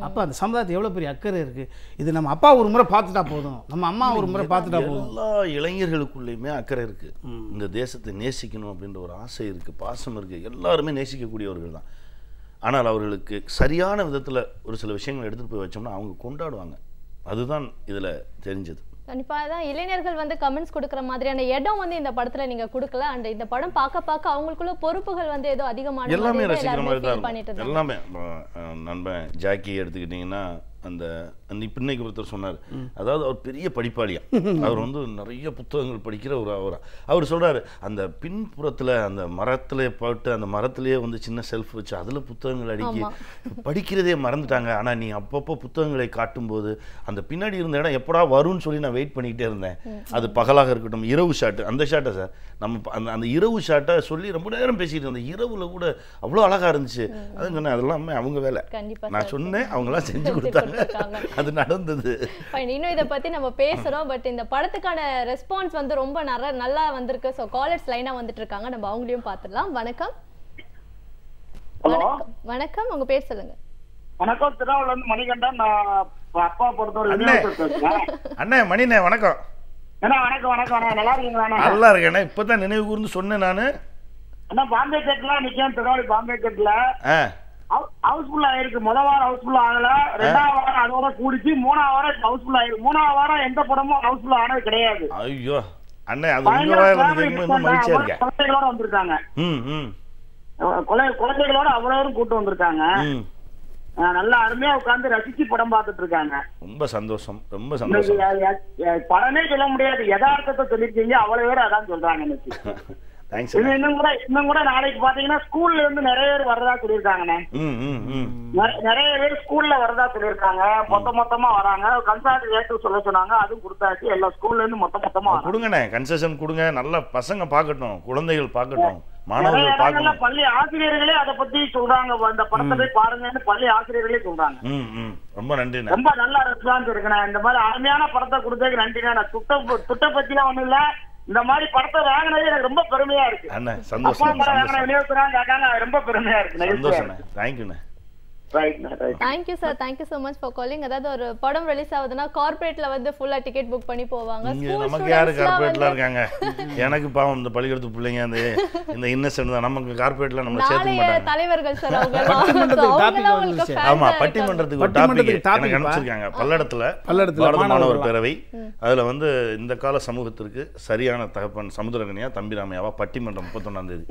அப்போ அந்த சமுதாயத்தை எவ்வளோ பெரிய அக்கறை இருக்குது. இது நம்ம அப்பா ஒரு முறை பார்த்துட்டா போதும், நம்ம அம்மா ஒரு முறை பார்த்துட்டா போதும். எல்லா இளைஞர்களுக்குள்ளேயுமே அக்கறை இருக்குது. இந்த தேசத்தை நேசிக்கணும் அப்படின்ற ஒரு ஆசை இருக்குது, பாசம் இருக்குது. எல்லாருமே நேசிக்கக்கூடியவர்கள் தான். ஆனால் அவர்களுக்கு சரியான விதத்தில் ஒரு சில விஷயங்கள் எடுத்துகிட்டு போய் வச்சோம்னா அவங்க கொண்டாடுவாங்க. அதுதான் இதில் தெரிஞ்சது. கண்டிப்பாக தான் இளைஞர்கள் வந்து கமெண்ட்ஸ் கொடுக்குற மாதிரியான இடம் வந்து இந்த படத்தில் நீங்கள் கொடுக்கல. அண்ட் இந்த படம் பார்க்க பார்க்க அவங்களுக்குள்ள பொறுப்புகள் வந்து ஏதோ அதிகமான எல்லாமே ரசிக்கிற மாதிரி தான் பண்ணிட்டு எல்லாமே. நண்பன் ஜாக்கி எடுத்துக்கிட்டிங்கன்னா அந்த இன்னைக்கு ஒருத்தர் சொன்னார், அதாவது அவர் பெரிய படிப்பாளியா, அவர் வந்து நிறைய புத்தகங்கள் படிக்கிற ஒரு அவரா. அவர் சொல்றாரு, அந்த பின்புறத்துல அந்த மரத்துல போட்டு அந்த மரத்திலேயே வந்து சின்ன செல்ஃப் வச்சு அதுல புத்தகங்கள் அடுக்கி படிக்கிறதே மறந்துட்டாங்க. ஆனா நீ அப்பப்போ புத்தகங்களை காட்டும் போது அந்த பின்னாடி இருந்த இடம் எப்படா வரும்னு சொல்லி நான் வெயிட் பண்ணிக்கிட்டே இருந்தேன். அது பகலாக இருக்கட்டும், இரவு ஷாட்டு, அந்த ஷாட்டை சார் நம்ம அந்த அந்த இரவு ஷாட்டை சொல்லி ரொம்ப நேரம் பேசிட்டு இருந்தேன். இரவுல கூட அவ்வளோ அழகா இருந்துச்சு. அது சொன்னேன், அதெல்லாம் அவங்க வேலை, நான் சொன்னேன், அவங்களாம் செஞ்சு கொடுத்தாங்க. அது நடந்தது. இன்னும் இதை பத்தி நம்ம பேசுறோம். பட் இந்த படத்துக்கான ரெஸ்பான்ஸ் வந்து ரொம்ப நல்லா வந்திருக்கு. சோ காலர்ஸ் லைனா வந்துட்டு இருக்காங்க, நம்ம அவங்களையும் பாத்துடலாம். வணக்கம். வணக்கம், உங்க பேர் சொல்லுங்க. வணக்கம், திருவாரூர்ல இருந்து மணிகண்டன். நான் அப்பா பொறுத்தவரை அண்ணே மணினே வணக்கம். அண்ணா வணக்கம். வணக்கம், நல்லா இருக்கீங்களா? நல்லா இருக்கேன். இப்பதான் நினைவு கூர்ந்து சொன்னேன் நானு. அண்ணா பாம்பே கேட்ல நிக்கேன், திருவாரூர் பாம்பே கேட்ல ஹவுஸ்ஃபுல் ஆயிருக்கு. முதல் வாரம் ஹவுஸ்ஃபுல் ஆகல, ரெண்டாவது வாரம் அதோட கூடிச்சு, மூணாவது வாரம் ஹவுஸ்ஃபுல் ஆயிருக்கு. மூணாவது வாரம் எந்த படமும் ஹவுஸ்ஃபுல் ஆனது கிடையாது. ஐயோ அண்ணே, அது குழந்தைகளோட வந்திருக்காங்க, குழந்தைகளோட அவ்வளவு கூட்டம் வந்திருக்காங்க. நல்லா அருமையா உட்கார்ந்து ரசிச்சு படம் பார்த்துட்டு இருக்காங்க. ரொம்ப சந்தோஷம், ரொம்ப சந்தோஷம். படமே சொல்ல முடியாது, யதார்த்தத்தை சொல்லிருக்கீங்க. அவ்வளவு பேர் அதான் சொல்றாங்க எனக்கு. இன்னும் கூட நாளைக்கு பாத்தீங்கன்னா ஸ்கூல்ல இருந்து நிறைய பேர் வரதா சொல்லியிருக்காங்கண்ணே. நிறைய பேர் ஸ்கூல்ல வரதா சொல்லியிருக்காங்க. மொத்தமா வராங்க. கன்சல்டேஷன் சொல்ல சொன்னாங்க, அதுவும் கொடுத்தாச்சு. எல்லா ஸ்கூல்ல இருந்து மொத்தமா கொடுங்கண்ணே, கன்செஷன் கொடுங்க. நல்லா பசங்க பாக்கட்டும், குழந்தைகள் பாக்கட்டும், மாணவர்கள் பாக்கணும். பள்ளி ஆசிரியர்களே அதை பத்தி சொல்றாங்க, அந்த படத்தை போய் பாருங்கன்னு பள்ளி ஆசிரியர்களே சொல்றாங்க. ரொம்ப நன்றி, ரொம்ப நல்லா ரெஸ்பான்ஸ் இருக்குண்ணே. இந்த மாதிரி அருமையான படத்தை கொடுத்ததுக்கு நன்றிண்ணே. நான் துட்ட பத்திலாம் ஒண்ணும் இல்ல, இந்த மாதிரி படத்தை வாங்கினது எனக்கு ரொம்ப பெருமையா இருக்கு. ரொம்ப பெருமையா இருக்கு. Thank you sir, thank you so much for calling. அதாவது ஒரு படம் ரிலீஸ் ஆகுதுன்னா கார்ப்பரேட்ல வந்து ஃபுல்லா டிக்கெட் புக் பண்ணி போவாங்க. நமக்கு யாரு கார்ப்பரேட்ல இருக்காங்க? எனக்கு பாவம் இந்த பள்ளிக்கூடத்து பிள்ளைங்க, அந்த இந்த இன்னசென்ட் தான். நமக்கு கார்ப்பரேட்ல நம்ம சேர்த்து மாட்டாங்க தலைவர்கள் சார். அவங்க ஆமா பட்டிமன்றத்துக்கு ஒரு டாபிக் எனக்கு அனுப்பிச்சிருக்காங்க. பல்லடத்துல மாணவர் பேரவை, அதுல வந்து இந்த கால சமூகத்திற்கு சரியான தகப்பன் சமுத்திரகனியா தம்பி ராமையாவா பட்டிமன்றம் 31ஆம் தேதி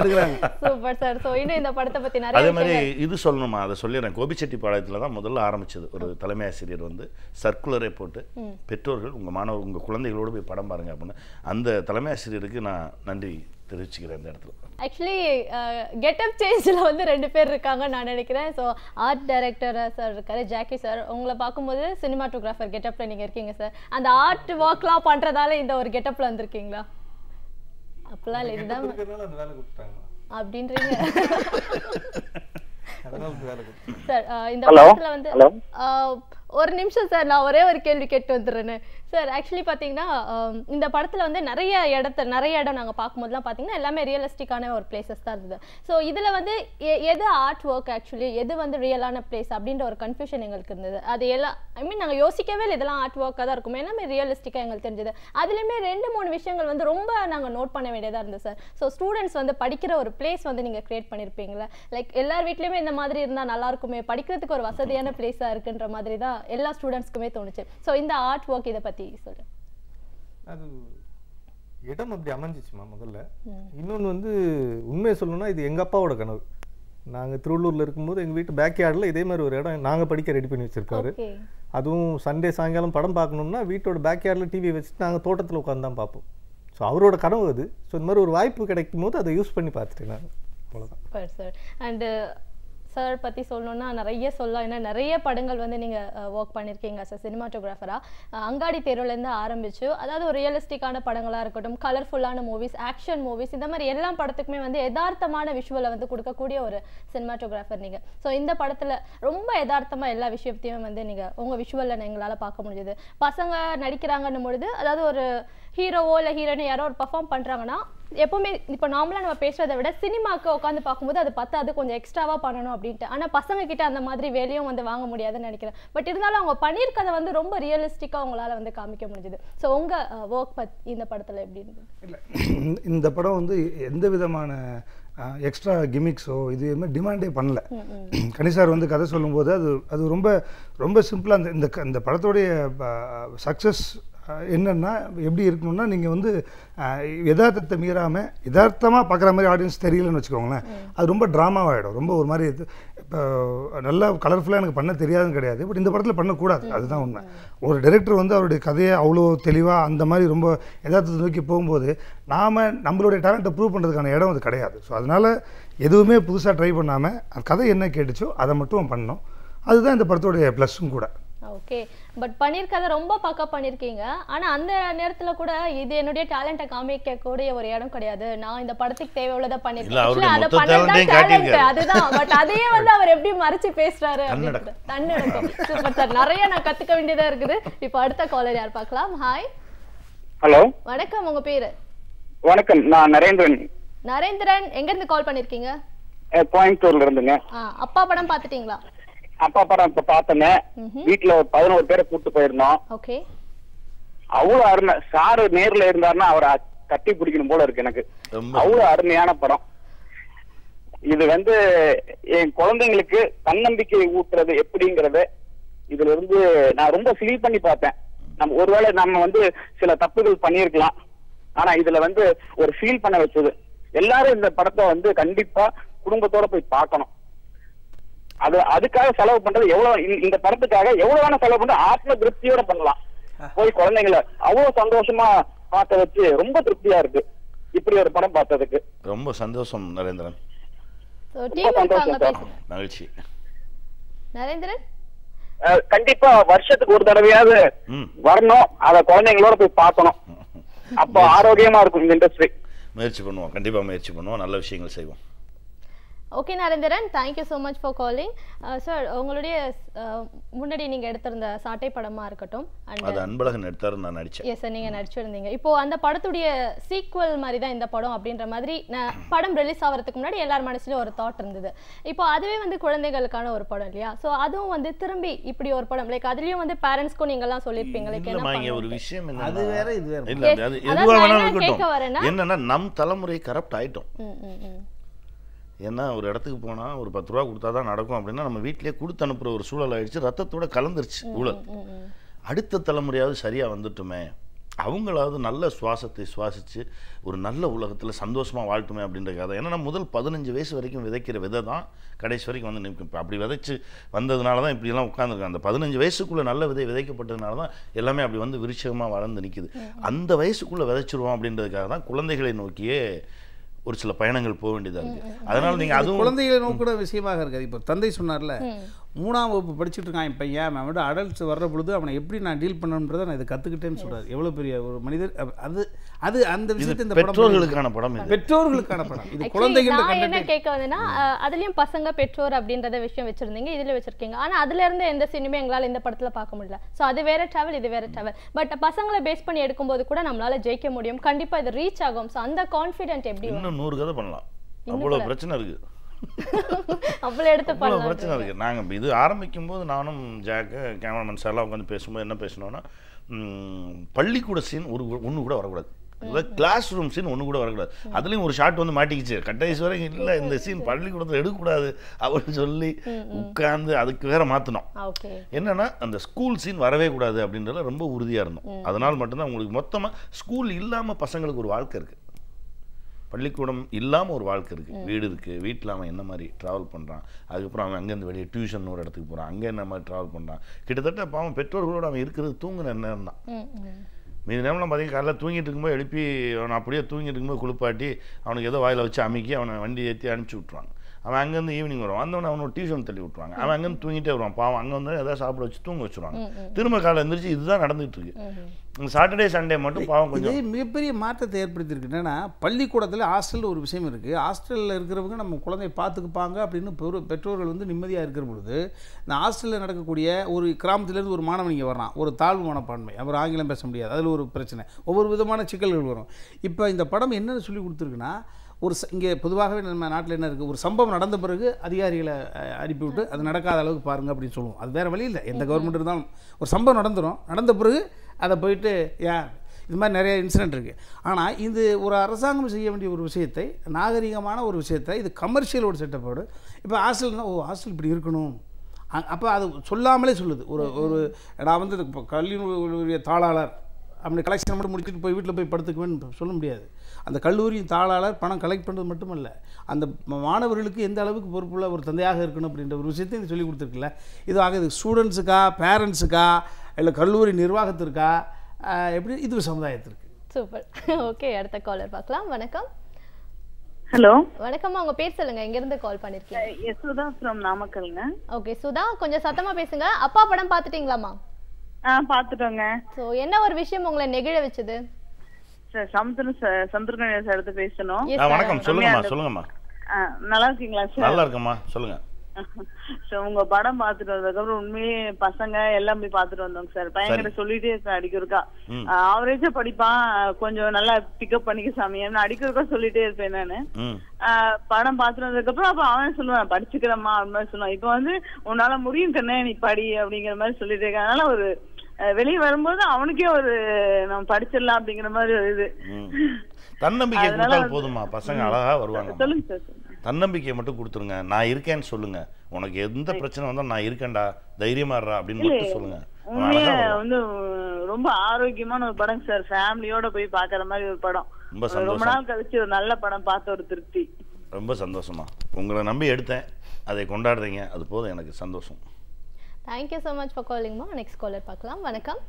எடுக்கிறாங்க. Super sir. சோ இன்னும் இந்த படத்தை பத்தி நிறைய அதே மாதிரி இது சொல்லணுமா, அதை சொல்லிடுறேன். கோபிச்செட்டிப்பாளையத்தில் தான் முதல்ல ஆரம்பிச்சது. ஒரு தலைமை ஆசிரியர் வந்து சர்க்குலரே போட்டு, பெற்றோர்கள் உங்கள் மாணவர் உங்கள் குழந்தைகளோடு போய் படம் பாருங்க அப்படின்னு. அந்த தலைமை ஆசிரியருக்கு நான் நன்றி தெரிவிச்சுக்கிறேன் இந்த இடத்துல. ஆக்சுவலி கெட்டப் சேஞ்சில் வந்து 2 பேர் இருக்காங்க நான் நினைக்கிறேன். ஸோ ஆர்ட் டைரக்டர் சார் இருக்காரு, ஜாக்கி சார். உங்களை பார்க்கும்போது சினிமாட்டோகிராஃபர் கெட்டப்பில் நீங்கள் இருக்கீங்க சார். அந்த ஆர்ட் ஒர்க்லாம் பண்ணுறதால இந்த ஒரு கெட்டப்பில் வந்திருக்கீங்களா? அப்பெல்லாம் இல்லை, இதுதான் அப்படின்றீங்க சார். இந்த படத்துல வந்து ஒரு நிமிஷம் சார், நான் ஒரே ஒரு கேள்வி கேட்டு வந்துடுறேன்னு சார். ஆக்சுவலி பார்த்தீங்கன்னா இந்த படத்தில் வந்து நிறைய இடம் நாங்கள் பார்க்கும்போதுலாம் பார்த்தீங்கன்னா எல்லாமே ரியலிஸ்டிக்கான ஒரு பிளேசஸ் தான் இருந்தது. ஸோ இதில் வந்து எது ஆர்ட் ஒர்க், ஆக்சுவலி எது வந்து ரியலான பிளேஸ் அப்படின்ற ஒரு கன்ஃபியூஷன் எங்களுக்கு இருந்தது. அது எல்லாம் ஐ மீன் நாங்கள் யோசிக்கவே இல்லை, இதெல்லாம் ஆர்ட் ஒர்க்காக தான் இருக்கும், எல்லாமே ரியலிஸ்டிக்காக எங்களுக்கு தெரிஞ்சது. அதுலேயுமே 2-3 விஷயங்கள் வந்து ரொம்ப நாங்கள் நோட் பண்ண வேண்டியதாக இருந்தது சார். ஸோ ஸ்டூடெண்ட்ஸ் வந்து படிக்கிற ஒரு பிளேஸ் வந்து நீங்கள் கிரியேட் பண்ணியிருப்பீங்களா? லைக் எல்லார் வீட்லேயுமே இந்த மாதிரி இருந்தால் நல்லாயிருக்குமே, படிக்கிறதுக்கு ஒரு வசதியான பிளேஸாக இருக்குன்ற மாதிரி தான் எல்லா ஸ்டூடெண்ட்ஸ்க்குமே தோணுச்சு. சோ இந்த ஆர்ட் வொர்க் இத பத்தி சொல்லுங்க. அது இடம் அப்படி அமைஞ்சிச்சுமா முதல்ல. இன்னொன்னு வந்து உண்மையை சொல்லணும்னா இது எங்க அப்பாவோட கனவு. நாங்க திருவள்ளூர்ல இருக்கும்போது எங்க வீட்டு பேக் யார்ட்ல இதே மாதிரி ஒரு இடம் நாங்க படிக்க ரெடி பண்ணி வச்சிருக்காரு. அதுவும் சண்டே சாயங்காலம் படம் பார்க்கணும்னா வீட்டோட பேக் யார்ட்ல டிவி வச்சுட்டு நாங்க தோட்டத்தில் உட்காந்து தான் பார்ப்போம். ஸோ அவரோட கனவு அது. ஸோ இந்த மாதிரி ஒரு வாய்ப்பு கிடைக்கும் போது அதை யூஸ் பண்ணி பார்த்துட்டேன் நான், அவ்வளோதான். அண்ட் சார் பற்றி சொல்லணுன்னா நிறைய சொல்லலாம், ஏன்னா நிறைய படங்கள் வந்து நீங்கள் ஒர்க் பண்ணியிருக்கீங்க சார் சினிமாட்டோகிராஃபராக. அங்காடி தெருவிலேருந்து ஆரம்பிச்சு, அதாவது ஒரு ரியலிஸ்டிக்கான படங்களாக இருக்கட்டும், கலர்ஃபுல்லான மூவிஸ், ஆக்ஷன் மூவிஸ், இந்த மாதிரி எல்லா படத்துக்குமே வந்து யதார்த்தமான விஷுவலை வந்து கொடுக்கக்கூடிய ஒரு சினிமாட்டோகிராஃபர் நீங்கள். ஸோ இந்த படத்தில் ரொம்ப யதார்த்தமாக எல்லா விஷயத்தையும் வந்து நீங்கள் உங்கள் விஷுவலில் எங்களால் பார்க்க முடிஞ்சது. பசங்க நடிக்கிறாங்கன்னும் பொழுது, அதாவது ஒரு ஹீரோவோ இல்லை ஹீரோனோ யாரோ ஒரு பர்ஃபார்ம் பண்ணுறாங்கன்னா எப்போவுமே இப்போ நார்மலாக நம்ம பேசுகிறத விட சினிமாவுக்கு உட்காந்து பார்க்கும்போது அது பார்த்தா அது கொஞ்சம் எக்ஸ்ட்ராவாக பண்ணணும் அப்படின்ட்டு. ஆனால் பசங்கக்கிட்ட அந்த மாதிரி வேலையும் வந்து வாங்க முடியாதுன்னு நினைக்கிறேன். பட் இருந்தாலும் அவங்க பண்ணியிருக்கதை வந்து ரொம்ப ரியலிஸ்டிக்காக அவங்களால வந்து காமிக்க முடிஞ்சுது. ஸோ உங்கள் ஒர்க் இந்த படத்தில் எப்படி இருந்தது? இல்லை, இந்த படம் வந்து எந்த விதமான எக்ஸ்ட்ரா கிமிக்ஸோ இது மாதிரி டிமாண்டே பண்ணலை. கனிசார் வந்து கதை சொல்லும்போது அது அது ரொம்ப ரொம்ப சிம்பிளாக அந்த இந்த படத்தோடைய சக்ஸஸ் என்னென்னா எப்படி இருக்கணும்னா, நீங்கள் வந்து யதார்த்தத்தை மீறாமல் யதார்த்தமாக பார்க்குற மாதிரி ஆடியன்ஸ் தெரியலன்னு வச்சுக்கோங்களேன், அது ரொம்ப ட்ராமாவாகிடும். ரொம்ப ஒரு மாதிரி இப்போ நல்லா கலர்ஃபுல்லாக எனக்கு பண்ண தெரியாதுன்னு கிடையாது, பட் இந்த படத்தில் பண்ணக்கூடாது, அதுதான் உண்மை. ஒரு டைரக்டர் வந்து அவருடைய கதையை அவ்வளோ தெளிவாக அந்த மாதிரி ரொம்ப யதார்த்தத்தை நோக்கி போகும்போது நாம் நம்மளுடைய டேலண்ட்டை ப்ரூவ் பண்ணுறதுக்கான இடம் அது கிடையாது. ஸோ அதனால் எதுவுமே புதுசாக ட்ரை பண்ணாமல் கதை என்ன கேட்டுச்சோ அதை மட்டும் பண்ணணும். அதுதான் இந்த படத்தோடைய ப்ளஸ்ஸும் கூட. ஓகே, பட் பண்ணியிருக்கதை ரொம்ப பக்கா பண்ணியிருக்கீங்க. ஆனால் அந்த நேரத்தில் கூட இது என்னுடைய டேலண்ட்டை காமிக்கக்கூடிய ஒரு இடம் கிடையாது, நான் இந்த படத்துக்கு தேவை உள்ளதை பண்ணியிருக்கேன், அதை பண்ணதான் டேலண்ட், அதுதான். பட் அதையே வந்து அவர் எப்படி மறைச்சு பேசுறாரு அப்படின்னு தன்னடக்கம். சூப்பர் சார், நிறைய நான் கற்றுக்க வேண்டியதாக இருக்குது. இப்போ அடுத்த காலர் யார் பார்க்கலாம்? ஹாய், ஹலோ, வணக்கம். உங்கள் பேர்? வணக்கம், நான் நரேந்திரன். நரேந்திரன், எங்கேருந்து கால் பண்ணியிருக்கீங்க? கோயம்புத்தூர்ல இருந்துங்க. அப்பா படம் பார்த்துட்டீங்களா? அப்பா படம் இப்ப பாத்தங்க. வீட்டுல ஒரு 11 பேரை கூப்பிட்டு போயிருந்தோம். அவ்வளவு அருமை. சாரு நேர்ல இருந்தாருன்னா அவரை கட்டி பிடிக்கணும் போல இருக்கு எனக்கு. அவ்வளவு அருமையான படம் இது. வந்து என் குழந்தைங்களுக்கு தன்னம்பிக்கை ஊட்டுறது எப்படிங்கறது இதுல இருந்து நான் ரொம்ப ஃபீல் பண்ணி பார்த்தேன். நம்ம ஒருவேளை நம்ம வந்து சில தப்புகள் பண்ணியிருக்கலாம், ஆனா இதுல வந்து ஒரு ஃபீல் பண்ண வச்சது. எல்லாரும் இந்த படத்தை வந்து கண்டிப்பா குடும்பத்தோட போய் பார்க்கணும். அது அதுக்காக செலவு பண்றது எவ்வளவு, இந்த படத்துக்காக எவ்வளவு வேணா செலவு பண்றது ஆத்ம திருப்தியோட பண்ணலாம். போய் குழந்தைங்களை அவ்வளவு சந்தோஷமா பார்க்க வச்சு ரொம்ப திருப்தியா இருக்கு இப்படி ஒரு படம் பார்த்ததுக்கு. ரொம்ப சந்தோஷம் நரேந்திரன். மகிழ்ச்சி நரேந்திரன். கண்டிப்பா வருஷத்துக்கு ஒரு தடவையாவது வரணும், அத குழந்தைங்களோட போய் பார்க்கணும். அப்ப ஆரோக்கியமா இருக்கும் இந்த இண்டஸ்ட்ரி. முயற்சி பண்ணுவோம், கண்டிப்பா முயற்சி பண்ணுவோம், நல்ல விஷயங்கள் செய்வோம். Okay Narendran, thank you so much for calling. Sir, உங்களுடைய முன்னாடி நீங்கள் எடுத்திருந்த சாட்டை படமாக இருக்கட்டும், அது அன்பழகன் எடுத்தார், நான் நடித்தேன். எஸ் சார், நீங்கள் நடிச்சிருந்தீங்க. இப்போது அந்த படத்துடைய சீக்வல் மாதிரி தான் இந்த படம் அப்படின்ற மாதிரி படம் ரிலீஸ் ஆகிறதுக்கு முன்னாடி எல்லார் மனசுலேயும் ஒரு தாட் இருந்தது. இப்போ அதுவே வந்து குழந்தைகளுக்கான ஒரு படம் இல்லையா? ஸோ அதுவும் வந்து திரும்பி இப்படி ஒரு படம் லைக் அதுலேயும் வந்து பேரண்ட்ஸ்க்கும் நீங்கள்லாம் சொல்லியிருப்பீங்க ஒரு விஷயம். அது வேற, இது வேற. கேட்க வரேன்னா என்னன்னா, நம் தலைமுறை கரப்ட் ஆகிட்டோம். ஏன்னா ஒரு இடத்துக்கு போனால் ஒரு 10 ரூபா கொடுத்தா தான் நடக்கும் அப்படின்னா நம்ம வீட்டிலே கொடுத்து அனுப்புகிற ஒரு சூழல் ஆகிடுச்சு. ரத்தத்தோடு கலந்துருச்சு ஊழல். அடுத்த தலைமுறையாவது சரியாக வந்துட்டுமே, அவங்களாவது நல்ல சுவாசத்தை சுவாசித்து ஒரு நல்ல உலகத்தில் சந்தோஷமாக வாழ்த்துமே அப்படின்ற கதை. ஏன்னா முதல் 15 வயசு வரைக்கும் விதைக்கிற விதை தான் கடைசி வரைக்கும் வந்து நிற்கும். இப்போ அப்படி விதைச்சி வந்ததுனால தான் இப்படிலாம் உட்காந்துருக்காங்க. அந்த 15 வயசுக்குள்ளே நல்ல விதை விதைக்கப்பட்டதுனால தான் எல்லாமே அப்படி வந்து விருட்சமாக வளர்ந்து நிற்கிது. அந்த வயசுக்குள்ளே விதைச்சிருவோம் அப்படின்றதுக்காக தான் குழந்தைகளை நோக்கியே ஒரு சில பயணங்கள் போக வேண்டியதாக இருக்குது. அதனால் நீங்கள் அதுவும் குழந்தைகளை நோக்கூட விஷயமாக இருக்காது. இப்போ தந்தை சொன்னார்ல, 3ஆம் வகுப்பு படிச்சுட்டு இருக்கான் இப்போ ஏன் அவனோட அடல்ட்ஸ் வர்ற பொழுது அவனை எப்படி நான் டீல் பண்ணணுன்றதை நான் இதை கற்றுக்கிட்டேன்னு சொல்கிறார். எவ்வளோ பெரிய ஒரு மனிதர் அது. அது அந்த விஷயத்தை இந்த பெற்றோர்களுக்கான படம், பெற்றோர்களுக்கான படம் இது. குழந்தைகள் என்ன கேட்க வந்தேன்னா, அதுலேயும் பசங்க பெற்றோர் அப்படின்றத விஷயம் வச்சுருந்தீங்க, இதில் வச்சுருக்கீங்க. ஆனால் அதுலேருந்து எந்த சினிமே எங்களால் இந்த படத்தில் பார்க்க முடியல. ஸோ அது வேறு ட்ராவல், இது வேறு ட்ராவல். பட் பசங்களை பேஸ் பண்ணி எடுக்கும்போது கூட நம்மளால் ஜெயிக்க முடியும், கண்டிப்பாக இது ரீச் ஆகும். ஸோ அந்த கான்ஃபிடென்ட் எப்படி 100 கதை பண்ணலாம், அவ்வளோ பிரச்சனை இருக்குது. பிரச்சனை இருக்குது. நாங்கள் இது ஆரம்பிக்கும் போது நானும் ஜாக்கு கேமராமேன் சார்லாம் உட்காந்து பேசும்போது என்ன பேசணும்னா, பள்ளிக்கூட சீன் ஒன்று கூட வரக்கூடாது, இல்லை கிளாஸ் ரூம் சீன் ஒன்று கூட வரக்கூடாது. அதுலேயும் ஒரு ஷாட் வந்து மாட்டிக்கிச்சு கடைசி வரைக்கும். இல்லை, இந்த சீன் பள்ளிக்கூடத்தில் எடுக்கக்கூடாது அப்படின்னு சொல்லி உட்காந்து அதுக்கு வேற மாற்றினோம். என்னன்னா அந்த ஸ்கூல் சீன் வரவே கூடாது அப்படின்றத ரொம்ப உறுதியாக இருந்தோம். அதனால் மட்டும்தான் உங்களுக்கு மொத்தமாக ஸ்கூல் இல்லாமல் பசங்களுக்கு ஒரு வாழ்க்கை இருக்குது, பள்ளிக்கூடம் இல்லாமல் ஒரு வாழ்க்கை இருக்குது, வீடு இருக்குது, வீட்டில் அவன் என்ன மாதிரி ட்ராவல் பண்ணுறான், அதுக்கப்புறம் அவன் அங்கேருந்து வெளியே டியூஷன் ஒரு இடத்துக்கு போகிறான், அங்கே என்ன மாதிரி ட்ராவல் பண்ணுறான். கிட்டத்தட்ட அப்போ அவன் பெற்றோர்களோடு அவன் இருக்கிறது தூங்குன நேரம் தான். மீதி நேரம்லாம் பார்த்தீங்கன்னா காலையில் தூங்கிட்டு இருக்கும்போது எழுப்பி அவனை அப்படியே தூங்கிட்டு இருக்கும்போது குளிப்பாட்டி அவனுக்கு ஏதோ வாயில் வச்சு அமைக்கி அவனை வண்டி ஏற்றி அனுப்பிச்சி விட்றாங்க. அவன் அங்கேருந்து ஈவினிங் வருவான், வந்தவொடனே அவனோட டியூஷன் தள்ளி விட்டுருவாங்க, அவன் அங்கேருந்து தூங்கிட்டே வருவான் பாவம், அங்கே வந்து எதாவது சாப்பிட வச்சு தூங்க வச்சுருவாங்க, திரும்ப காலை எழுந்திரிச்சு இதுதான் நடந்துகிட்டு இருக்கு. சாட்டர்டே சண்டே மட்டும் பாவம் கொஞ்சம் மிகப்பெரிய மாற்றத்தை ஏற்படுத்தியிருக்கு. என்னென்னா பள்ளிக்கூடத்தில் ஹாஸ்டலில் ஒரு விஷயம் இருக்குது, ஹாஸ்டலில் இருக்கிறவங்க நம்ம குழந்தைய பார்த்துக்குப்பாங்க அப்படின்னு பெற்றோர்கள் வந்து நிம்மதியாக இருக்கிற பொழுது, இந்த ஹாஸ்டலில் நடக்கக்கூடிய ஒரு கிராமத்திலேருந்து ஒரு மாணவன் இங்கே வர்றான், ஒரு தாழ்வு மனப்பான்மை, அவர் ஆங்கிலம் பேச முடியாது, அதில் ஒரு பிரச்சனை, ஒவ்வொரு விதமான சிக்கல்கள் வரும். இப்போ இந்த படம் என்னென்னு சொல்லி கொடுத்துருக்குன்னா, ஒரு இங்கே பொதுவாகவே நம்ம நாட்டில் என்ன இருக்குது, ஒரு சம்பவம் நடந்த பிறகு அதிகாரிகளை அனுப்பிவிட்டு அது நடக்காத அளவுக்கு பாருங்கள் அப்படின்னு சொல்லுவோம். அது வேறு வழி இல்லை, எந்த கவர்மெண்ட் இருந்தாலும் ஒரு சம்பவம் நடந்துடும், நடந்த பிறகு அதை போயிட்டு இது மாதிரி நிறைய இன்சிடென்ட் இருக்குது. ஆனால் இது ஒரு அரசாங்கம் செய்ய வேண்டிய ஒரு விஷயத்தை, நாகரிகமான ஒரு விஷயத்தை, இது கமர்ஷியலோட செட்டப்போடு இப்போ ஹாஸ்டல்னா ஓ ஹாஸ்டல் இப்படி இருக்கணும், அப்போ அது சொல்லாமலே சொல்லுது. ஒரு ஒரு நான் வந்து கல்லூரிய தாளாளர் அப்படி கலெக்ஷன் மட்டும் முடிச்சுட்டு போய் வீட்டில் போய் படுத்துக்குவேன்னு சொல்ல முடியாது. அந்த கல்லூரியின் தாளாளர் பணம் கலெக்ட் பண்ணுறது மட்டுமல்ல, அந்த மாணவர்களுக்கு எந்த அளவுக்கு பொறுப்புள்ள ஒரு தந்தையாக இருக்கணும் அப்படின்ற ஒரு விஷயத்தையும் இது சொல்லி கொடுத்துருக்குல்ல. இது ஆகுது ஸ்டூடெண்ட்ஸுக்கா, பேரண்ட்ஸுக்கா, இல்லை கல்லூரி நிர்வாகத்திற்கா, எப்படி இது சமுதாயத்திற்கு. Super, okay. அடுத்த காலர் பார்க்கலாம். வணக்கம். ஹலோ வணக்கம்மா, உங்க பேர் சொல்லுங்க, எங்க இருந்து கால் பண்ணிருக்கீங்க? சுதா ஃப்ரம் நாமக்கல்ங்க. ஓகே சுதா, கொஞ்சம் சத்தமா பேசுங்க. அப்பா படம் பாத்துட்டீங்களாமா? பாத்துட்டோங்க. சோ என்ன ஒரு விஷயம் உங்களை நெகிழ வச்சது? சார் சமுத்திரக்கண்ணி சார் எடுத்து பேசணும். வணக்கம், சொல்லுங்கம்மா. சொல்லுங்கம்மா. நல்லா இருக்கீங்களா சார்? நல்லா இருக்கம்மா, சொல்லுங்க. உங்க படம் பாத்துட்டு வந்ததுக்கப்புறம் உண்மையே பசங்க எல்லாம் போய் பாத்துட்டு வந்தோங்க சார். பையன்கிட்ட சொல்லிட்டே இருக்கேன், அடிக்கிறக்கா ஆவரேஜா படிப்பான், கொஞ்சம் நல்லா பிக்கப் பண்ணிக்க சாமி அடிக்கிறக்கா சொல்லிட்டே இருப்பேன் நானு. படம் பாத்துட்டு வந்ததுக்கப்புறம் அப்ப அவன் சொல்லுவான் படிச்சுக்கிறம்மா அப்படின்னு மாதிரி சொல்லுவான். இப்ப வந்து உன்னால முடியும் கண்ணே நீ படி அப்படிங்கிற மாதிரி சொல்லிட்டு இருக்கேன். அதனால ஒரு வெளியே வரும்போது அவனுக்கே ஒரு நம்ம படிச்சிடலாம் அப்படிங்கிற மாதிரி ஒரு இது தன்னம்பிக்கை கொடுத்தால் போதுமா, பசங்க அழகா வருவாங்க. சொல்லுங்க சார். தன்னம்பிக்கையை மட்டும் கொடுத்துருங்க, நான் இருக்கேன்னு சொல்லுங்க. உனக்கு எந்த பிரச்சனை வந்தாலும் நான் இருக்கேன்டா, தைரியமாடுறா அப்படின்னு மட்டும் சொல்லுங்க. வந்து ரொம்ப ஆரோக்கியமான ஒரு படம் சார், ஃபேமிலியோட போய் பாக்குற மாதிரி ஒரு படம். ரொம்ப நாள் கழிச்சு ஒரு நல்ல படம் பார்த்த ஒரு திருப்தி. ரொம்ப சந்தோஷமா, உங்களை நம்பி எடுத்தேன், அதை கொண்டாடுறீங்க, அது போதும் எனக்கு சந்தோஷம். Thank you so much for calling ma. Next caller பார்க்கலாம். வணக்கம்.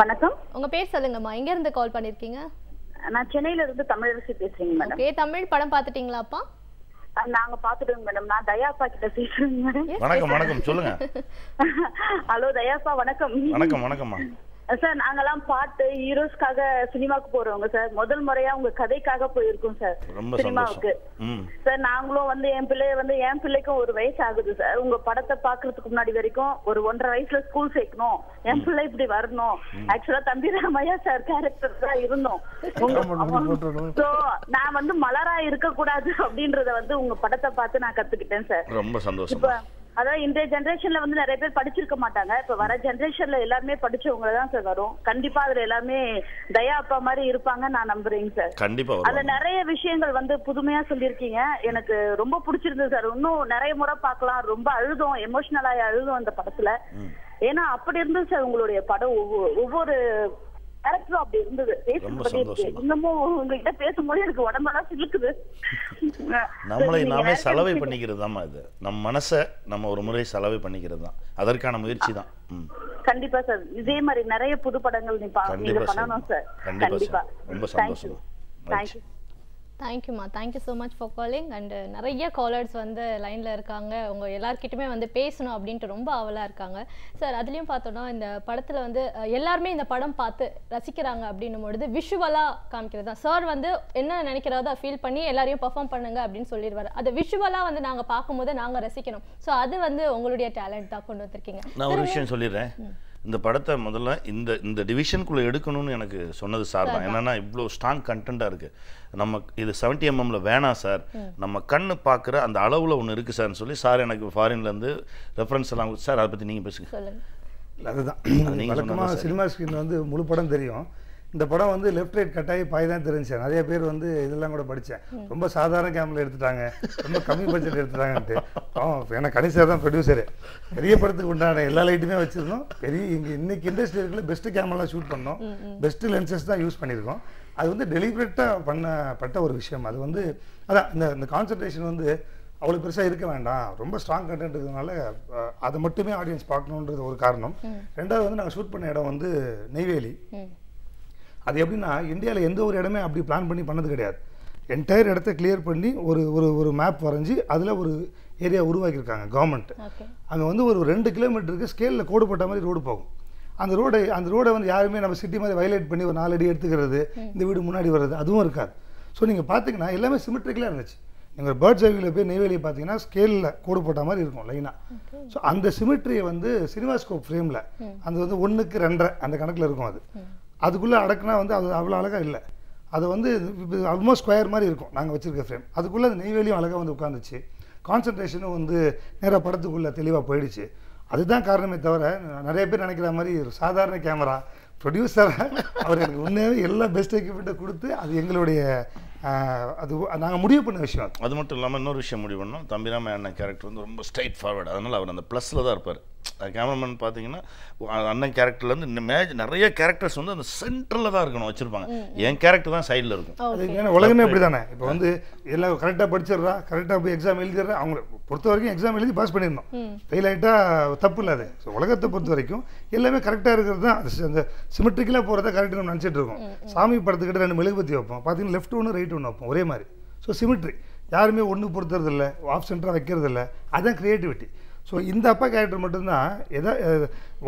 வணக்கம், உங்க பேர் சொல்லுங்கம்மா, எங்க இருந்து கால் பண்ணிருக்கீங்க? நான் சென்னையில இருந்து தமிழரசி பேசுறேன் மேடம். ஓகே, தமிழ் படம் பாத்துட்டீங்களாப்பா? நாங்க பாத்துட்டோம் மேடம். நான் தயாப்பா கிட்ட பேசுறேன் மேடம். வணக்கம் வணக்கம், சொல்லுங்க. ஹலோ தயாப்பா, வணக்கம். வணக்கம் வணக்கம்மா. சார் நாங்கெல்லாம் பாட்டு ஹீரோஸ்க்காக சினிமாவுக்கு போறவங்க சார். முதல் முறையா உங்க கதைக்காக போயிருக்கோம் சார் சினிமாவுக்கு. சார் நாங்களும் வந்து என் பிள்ளைக்கும் ஒரு வயசு ஆகுது சார். உங்க படத்தை பாக்குறதுக்கு முன்னாடி வரைக்கும் ஒரு 1.5 வயசுல ஸ்கூல் சேர்க்கணும், என் பிள்ளை இப்படி வரணும், ஆக்சுவலா தம்பி ராமையா சார் கேரக்டர் தான் இருந்தோம். சோ நான் வந்து மலரா இருக்க கூடாது அப்படின்றத வந்து உங்க படத்தை பார்த்து நான் கத்துக்கிட்டேன் சார். ரொம்ப சந்தோஷம். அதாவது இன்றைய ஜென்ரேஷன்ல வந்து நிறைய பேர் படிச்சிருக்க மாட்டாங்க, இப்ப வர ஜென்ரேஷன்ல எல்லாருமே படிச்சவங்கதான் சார் வரும். கண்டிப்பா அதுல எல்லாமே தயா அப்பா மாதிரி இருப்பாங்க நான் நம்புறேங்க சார். கண்டிப்பா அதுல நிறைய விஷயங்கள் வந்து புதுமையா சொல்லியிருக்கீங்க, எனக்கு ரொம்ப பிடிச்சிருந்தது சார். இன்னும் நிறைய முறை பார்க்கலாம். ரொம்ப அழுதும், எமோஷனலா அழுதும் அந்த படத்துல. ஏன்னா அப்படி இருந்தது சார் உங்களுடைய படம், ஒவ்வொரு கேரக்டரும் அப்படி இருந்தது. பேசுறது இன்னமும் உங்ககிட்ட பேசும்போது எனக்கு உடம்பெல்லாம் சிலுக்குது. நம்மளை நாமே செலவை பண்ணிக்கிறது தான் இது, நம் மனசை நம்ம ஒரு முறை செலவை பண்ணிக்கிறது தான், அதற்கான முயற்சி தான். கண்டிப்பா சார், இதே மாதிரி நிறைய புது படங்கள் நீங்க பண்ணணும் சார். கண்டிப்பா ரொம்ப சந்தோஷம். தேங்க்யூ தேங்க்யூம்மா. Thank you so much for calling. And நிறைய காலர்ஸ் வந்து லைனில் இருக்காங்க, உங்கள் எல்லாருக்கிட்டையுமே வந்து பேசணும் அப்படின்ட்டு ரொம்ப ஆவலாக இருக்காங்க சார். அதுலேயும் பார்த்தோன்னா இந்த படத்தில் வந்து எல்லாருமே இந்த படம் பார்த்து ரசிக்கிறாங்க அப்படின்னும் பொழுது விஷுவலாக காமிக்கிறது தான் சார். வந்து என்ன நினைக்கிறதோ ஃபீல் பண்ணி எல்லாரையும் பர்ஃபார்ம் பண்ணுங்க அப்படின்னு சொல்லிடுவார். அதை விஷுவலாக வந்து நாங்கள் பார்க்கும்போது நாங்கள் ரசிக்கணும். ஸோ அது வந்து உங்களுடைய டேலண்ட் தான் கொண்டு வந்திருக்கீங்க. நான் ஒரு விஷயம் சொல்லிடுறேன், இந்த படத்தை முதல்ல இந்த டிவிஷனுக்குள்ளே எடுக்கணும்னு எனக்கு சொன்னது சார் தான். என்னென்னா இவ்வளோ ஸ்ட்ராங் கண்டென்ட்டாக இருக்குது, நம்ம இது 70mm வேணாம் சார், நம்ம கண்ணு பார்க்குற அந்த அளவில் ஒன்று இருக்குது சார்னு சொல்லி சார் எனக்கு ஃபாரின்லேருந்து ரெஃபரன்ஸ் எல்லாம் கொடுத்து. சார் அதை பற்றி நீங்கள் பேசுங்க. அதுதான் வழக்கமாக சினிமா ஸ்க்ரீன் வந்து முழு படம் தெரியும், இந்த படம் வந்து லெஃப்ட் ரைட் கட்டாயி பாய் தான் தெரிஞ்சு. நிறைய பேர் வந்து இதெல்லாம் கூட படித்தேன், ரொம்ப சாதாரண கேமரா எடுத்துட்டாங்க, ரொம்ப கம்மி பட்ஜெட் எடுத்துட்டாங்கன்ட்டு. ஏன்னா கணிசா தான் ப்ரொடியூசரு, பெரிய படத்துக்கு உண்டான எல்லா லைட்டுமே வச்சுருந்தோம். பெரிய இங்கே இன்னைக்கு இண்டஸ்ட்ரியில் பெஸ்ட்டு கேமராலாம் ஷூட் பண்ணோம், பெஸ்ட்டு லென்சஸ் தான் யூஸ் பண்ணியிருக்கோம். அது வந்து டெலிபரேட்டாக பண்ணப்பட்ட ஒரு விஷயம். அது வந்து அதான் இந்த கான்சன்ட்ரேஷன் வந்து அவ்வளோ பெருசாக இருக்க வேண்டாம், ரொம்ப ஸ்ட்ராங் கண்டென்ட் இருக்கிறதுனால அதை மட்டுமே ஆடியன்ஸ் பார்க்கணுன்றது ஒரு காரணம். ரெண்டாவது வந்து நாங்கள் ஷூட் பண்ண இடம் வந்து நெய்வேலி. அது எப்படின்னா இந்தியாவில் எந்த ஒரு இடமே அப்படி பிளான் பண்ணி பண்ணது கிடையாது. என்டையர் இடத்த கிளியர் பண்ணி ஒரு ஒரு ஒரு மேப் வரைஞ்சி அதில் ஒரு ஏரியா உருவாக்கியிருக்காங்க கவர்மெண்ட். அங்கே வந்து ஒரு 2 கிலோமீட்டருக்கு ஸ்கேலில் கோடு போட்ட மாதிரி ரோடு போகும். அந்த ரோடை வந்து யாருமே நம்ம சிட்டி மாதிரி வயலேட் பண்ணி ஒரு 4 அடி எடுத்துக்கிறது, இந்த வீடு முன்னாடி வர்றது, அதுவும் இருக்காது. ஸோ நீங்கள் பார்த்தீங்கன்னா எல்லாமே சிமெட்ரிக்கலாக இருந்துச்சு. நீங்கள் பேர்ட்ஸ் ஐவியில் போய் நெய்வேலியை பார்த்தீங்கன்னா ஸ்கேலில் கோடு போட்ட மாதிரி இருக்கும் லைனாக. ஸோ அந்த சிமெட்ரியை வந்து சினிமாஸ்கோப் ஃப்ரேமில் அது வந்து 1:2 அந்த கணக்கில் இருக்கும். அதுக்குள்ளே அடக்குனா வந்து அது அவ்வளோ அழகாக இல்லை. அது வந்து ஆல்மோஸ்ட் ஸ்கொயர் மாதிரி இருக்கும் நாங்கள் வச்சுருக்க ஃப்ரேம். அதுக்குள்ளே அந்த நெய்வேலியும் அழகாக வந்து உட்காந்துச்சு. கான்சன்ட்ரேஷனும் வந்து நேராக படத்துக்குள்ளே தெளிவாக போயிடுச்சு. அதுதான் காரணமே தவிர நிறைய பேர் நினைக்கிற மாதிரி ஒரு சாதாரண கேமரா ப்ரொடியூசராக அவர் எனக்கு உண்மையாகவே எல்லா பெஸ்ட் எக்யூப்மெண்ட்டை கொடுத்து அது எங்களுடைய அது நாங்கள் முடிவு பண்ண விஷயம். அது மட்டும் இல்லாமல் இன்னொரு விஷயம் முடிவு பண்ணோம். தம்பி ராமையா அண்ணன் கேரக்டர் வந்து ரொம்ப ஸ்ட்ரைட் ஃபார்வர்டு. அதனால் அவர் அந்த ப்ளஸில் தான் இருப்பார். கேமராமேன் பார்த்தீங்கன்னா அண்ணன் கேரக்டர்லேருந்து இந்த மேஜ் நிறைய கேரக்டர்ஸ் வந்து அந்த சென்டரில் தான் இருக்கணும் வச்சுருப்பாங்க. என் கேரக்டர் தான் சைடில் இருக்கும். அது ஏன்னா உலகமே இப்படி தானே. இப்போ வந்து எல்லாம் கரெக்டாக படிச்சிடுறா, கரெக்டாக போய் எக்ஸாம் எழுதிடுறா. அவங்களை பொறுத்த வரைக்கும் எக்ஸாம் எழுதி பாஸ் பண்ணிடணும், ஃபெயில் ஆகிட்டால் தப்பு இல்லாது. ஸோ உலகத்தை பொறுத்த வரைக்கும் எல்லாமே கரெக்டாக இருக்கிறது தான். அந்த சிமெட்ரிக்கலாக போகிறத கரெக்டாக நம்ம நினச்சிட்டு இருக்கோம். சாமி படத்துக்கிட்ட 2 மெழுகுபத்தி வைப்போம், பார்த்தீங்கன்னா லெஃப்ட் ஒன்று ரைட் ஒன்று வைப்போம் ஒரே மாதிரி. ஸோ சிமெட்ரி யாருமே ஒன்று பொறுத்துறதில்லை, ஆஃப் சென்டராக வைக்கிறதில்ல. அதுதான் க்ரியேட்டிவிட்டி. ஸோ இந்த அப்பா கேரக்டர் மட்டும்தான் எதை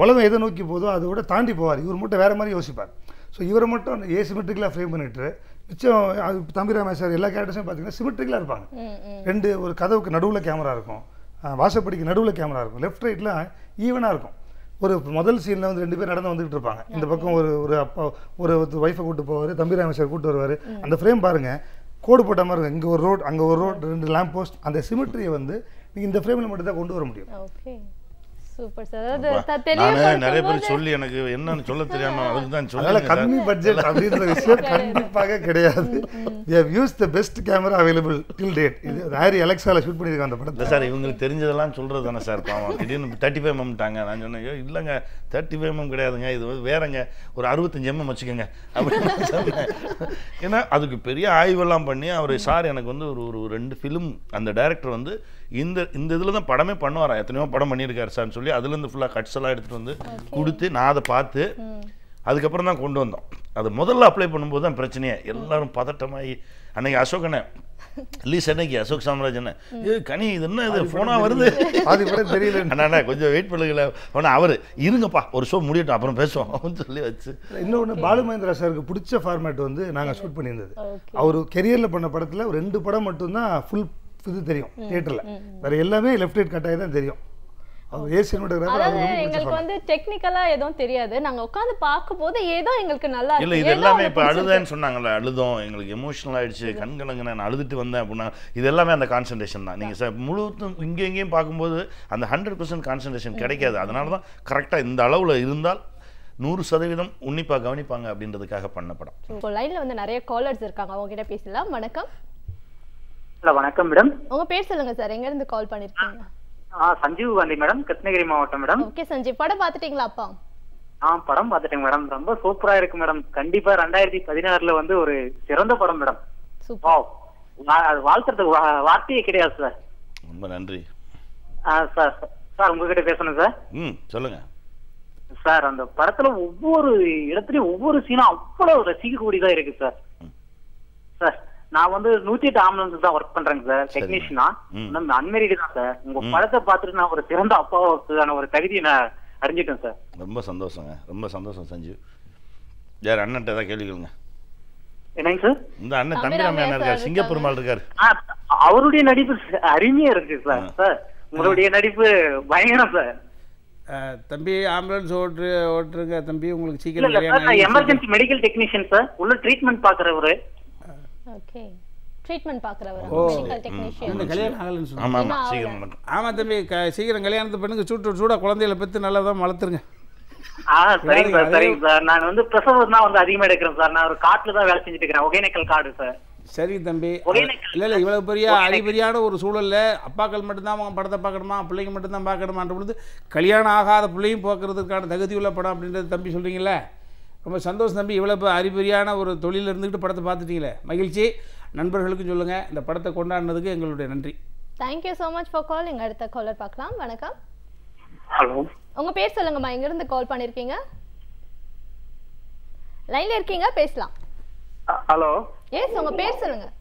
உலகம் எதை நோக்கி போதோ அதை விட தாண்டி போவார். இவர் மட்டும் வேறு மாதிரி யோசிப்பார். ஸோ இவரை மட்டும் ஏசிமெட்ரிக்கலாக ஃப்ரேம் பண்ணிட்டு மிச்சம் அது தம்பி ராமையா சார் எல்லா கேரக்டர்ஸும் பார்த்தீங்கன்னா சிமெட்ரிக்கலாக இருப்பாங்க. 2 ஒரு கதவுக்கு நடுவில் கேமரா இருக்கும், வாசப்படிக்கு நடுவில் கேமரா இருக்கும், லெஃப்ட் ரைட்லாம் ஈவனாக இருக்கும். ஒரு முதல் சீனில் வந்து 2 பேர் நடந்து வந்துகிட்டு இருப்பாங்க. இந்த பக்கம் ஒரு ஒரு அப்பா ஒரு ஒய்ஃபை கூப்பிட்டு போவார், தம்பி ராமையா சார் கூப்பிட்டு வருவார். அந்த ஃப்ரேம் பாருங்கள், கோடு போட்ட மாதிரி இருக்கும். இங்கே ஒரு ரோடு, அங்கே ஒரு ரோடு, 2 லேம்ப் போஸ்ட். அந்த சிமெட்ரியை வந்து நீங்கள் இந்த ஃப்ரேமில் மட்டும் தான் கொண்டு வர முடியும். Super sir. நான் நிறைய பேர் சொல்லி எனக்கு என்னன்னு சொல்ல தெரியாமல் அதுக்கு தான் சொல்லுவேன். கம்மி பட்ஜெட் அப்படின்ற விஷயம் கண்டிப்பாக கிடையாது. We have used the best camera available till date. இது ஹாரி அலெக்ஸால ஷூட் பண்ணியிருக்காங்க அந்த படத்தை. சார் இவங்களுக்கு தெரிஞ்சதெல்லாம் சொல்கிறது தானே சார். பாவம் திடீர்னு 35mm. நான் சொன்னேன், ஐயோ இல்லைங்க 35mm கிடையாதுங்க, இது வேறங்க, ஒரு 65mm வச்சுக்கோங்க அப்படின்னு சொன்னேன். ஏன்னா அதுக்கு பெரிய ஆய்வெல்லாம் பண்ணி அவர் சார் எனக்கு வந்து ஒரு ஒரு 2 ஃபிலிம் அந்த டைரக்டர் வந்து இந்த இந்த இதில் தான் படமே பண்ணுவாரா, எத்தனையோ படம் பண்ணியிருக்காரு சார்ன்னு சொல்லி அதுலேருந்து ஃபுல்லாக கட்ஸ் எல்லாம் எடுத்துகிட்டு வந்து கொடுத்து நான் அதை பார்த்து அதுக்கப்புறம் தான் கொண்டு வந்தோம். அது முதல்ல அப்ளை பண்ணும்போது தான் பிரச்சனையே, எல்லாரும் பதட்டமாகி. அன்னைக்கு அசோகனை ரிலீஸ் அன்னைக்கு அசோக் சாம்ராஜ் என்ன இது கனி இது என்ன இது ஃபோனாக வருது அது கூட தெரியல. அண்ணா கொஞ்சம் வெயிட் பண்ணுங்களேன். ஆனால் அவர் இருங்கப்பா ஒரு ஷோ முடியட்டும் அப்புறம் பேசுவோம் அப்படின்னு சொல்லி வச்சு. இன்னொன்று பாலு மகேந்திரா சாருக்கு பிடிச்ச ஃபார்மேட் வந்து நாங்கள் ஷூட் பண்ணியிருந்தது. அவர் கெரியரில் பண்ண படத்தில் 2 படம் மட்டும்தான் ஃபுல் இது தெரியும் தியேட்டரில், வேறு எல்லாமே லெஃப்ட் ரைட் கட்டாயி தான் தெரியும். எங்களுக்கு வந்து டெக்னிக்கலா எதுவும் தெரியாது. நாங்க உட்காந்து பார்க்கும் போது ஏதோ எங்களுக்கு நல்லா இல்ல இது எல்லாமே. இப்ப அழுதேன்னு சொன்னாங்கல்ல, அழுதும் எங்களுக்கு எமோஷனல் ஆயிடுச்சு, கண்கலங்க நான் அழுதுட்டு வந்தேன் அப்படின்னா இது எல்லாமே அந்த கான்சன்ட்ரேஷன் தான். நீங்க முழு இங்கேயும் பார்க்கும்போது அந்த 100% கான்சன்ட்ரேஷன் கிடைக்காது. அதனாலதான் கரெக்டா இந்த அளவுல இருந்தால் 100% உன்னிப்பா கவனிப்பாங்க அப்படின்றதுக்காக பண்ண படம். இப்போ லைன்ல வந்து நிறைய காலர்ஸ் இருக்காங்க, அவங்க கிட்ட பேசலாம். வணக்கம். ஹலோ வணக்கம் மேடம், உங்க பேர் சொல்லுங்க சார், எங்க இருந்து கால் பண்ணிருக்கீங்க? சஞ்சீவ் காந்தி மேடம், கிருஷ்ணகிரி மாவட்டம் மேடம். ஓகே சஞ்சீவ், படம் பாத்துட்டீங்களா? அப்பா படம் பாத்துட்டேங்க மேடம், ரொம்ப சூப்பரா இருக்கு மேடம். கண்டிப்பா 2016 வந்து ஒரு சிறந்த படம் மேடம். வாழ்த்துறதுக்கு வார்த்தையே கிடையாது சார். ரொம்ப நன்றி சார். சார் உங்ககிட்ட பேசணும் சார். சொல்லுங்க சார். அந்த படத்துல ஒவ்வொரு இடத்துலயும் ஒவ்வொரு சீனும் அவ்வளவு ரசிக்க கூடியதா இருக்கு சார். சார் நான் வந்து 108 ஆம்புலன்ஸ் தான் ஒர்க் பண்றேங்க சார், டெக்னீஷியனா, அன்மேரிடு தான் சார். உங்க படத்தை பார்த்துட்டு நான் ஒரு சிறந்த அப்பாவுக்கான ஒரு தகுதியை நான் அறிஞ்சிட்டேன் சார். ரொம்ப சந்தோஷங்க, ரொம்ப சந்தோஷம் சஞ்சீவ். யார் அண்ணன் ஏதாவது கேள்விங்க? என்னங்க சார்? இந்த அண்ணன் தம்பி ராமையா இருக்காரு, சிங்கப்பூர் மால் இருக்காரு, அவருடைய நடிப்பு அருமையா இருக்கு சார். சார் உங்களுடைய நடிப்பு பயங்கரம் சார். தம்பி ஆம்புலன்ஸ் ஓட்டுருங்க தம்பி, உங்களுக்கு சீக்கிரம். எமர்ஜென்சி மெடிக்கல் டெக்னீஷியன் சார், உள்ள ட்ரீட்மெண்ட் பாக்குறவரு. ஓகே, ட்ரீட்மென்ட் பார்க்குறவர் மெடிக்கல் டெக்னீஷியன். இந்த கல்யாணம் ஆகலன்னு சொன்னா ஆமா சீக்கிரம். ஆமா தம்பி சீக்கிரம் கல்யாணத்தை பண்ணுங்க, சூடா குழந்தைகளை பெற்று நல்லா தான் வளர்த்துருங்க. சரிங்க சார், சரிங்க சார். நான் வந்து பிரசவம் தான் வந்து அதிகமாக எடுக்கிறேன் சார். நான் ஒரு காட்டில் தான் வேலை செஞ்சுட்டு இருக்கிறேன், ஒகேனக்கல் காடு சார். சரி தம்பி, இல்லை இல்லை இவ்வளோ பெரிய அதிபதியான ஒரு சூழலில் அப்பாக்கள் மட்டும்தான் படத்தை பார்க்கணுமா, பிள்ளைங்க மட்டும்தான் பார்க்கணுமான்ற பொழுது கல்யாணம் ஆகாத பிள்ளையும் பார்க்கறதுக்கான தகுதியுள்ள படம் அப்படின்றது தம்பி சொல்கிறீங்களே, ரொம்ப சந்தோஷம் தம்பி. இவ்வளோ இப்போ அறிபெரியான ஒரு தொழிலில் இருந்துக்கிட்டு படத்தை பார்த்துட்டீங்களே, மகிழ்ச்சி. நண்பர்களுக்கும் சொல்லுங்கள், இந்த படத்தை கொண்டாடினதுக்கு எங்களுடைய நன்றி. Thank you so much for calling. அடுத்த காலர் பார்க்கலாம். வணக்கம். ஹலோ, உங்கள் பேர் சொல்லுங்கம்மா, எங்கேருந்து கால் பண்ணியிருக்கீங்க? லைனில் இருக்கீங்க, பேசலாம். ஹலோ, எஸ் உங்கள் பேர் சொல்லுங்கள்.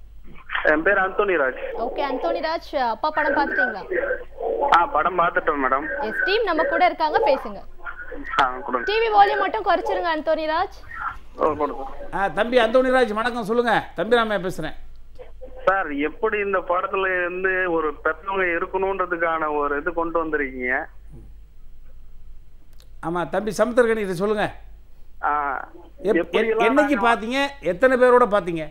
என் பேர் அந்தோனி ராஜ். ஓகே அந்தோனி ராஜ், அப்பா படம் பாத்துட்டீங்களா? ஆ படம் பாத்துட்டோம் மேடம். எஸ் டீம் நம்ம கூட இருக்காங்க, பேசுங்க. ஆ கொடுங்க. டிவி வால்யூம் மட்டும் குறைச்சிருங்க அந்தோனி ராஜ். ஓ கொடுங்க. ஆ தம்பி அந்தோனி ராஜ் வணக்கம் சொல்லுங்க. தம்பி ராமையா பேசுறேன். சார் எப்படி இந்த படத்துல இருந்து ஒரு பெற்றவங்க இருக்கணும்ன்றதுக்கான ஒரு இது கொண்டு வந்திருக்கீங்க? ஆமா தம்பி சமுத்திரக்கணி இது சொல்லுங்க. என்னைக்கு பாத்தீங்க, எத்தனை பேரோட பாத்தீங்க?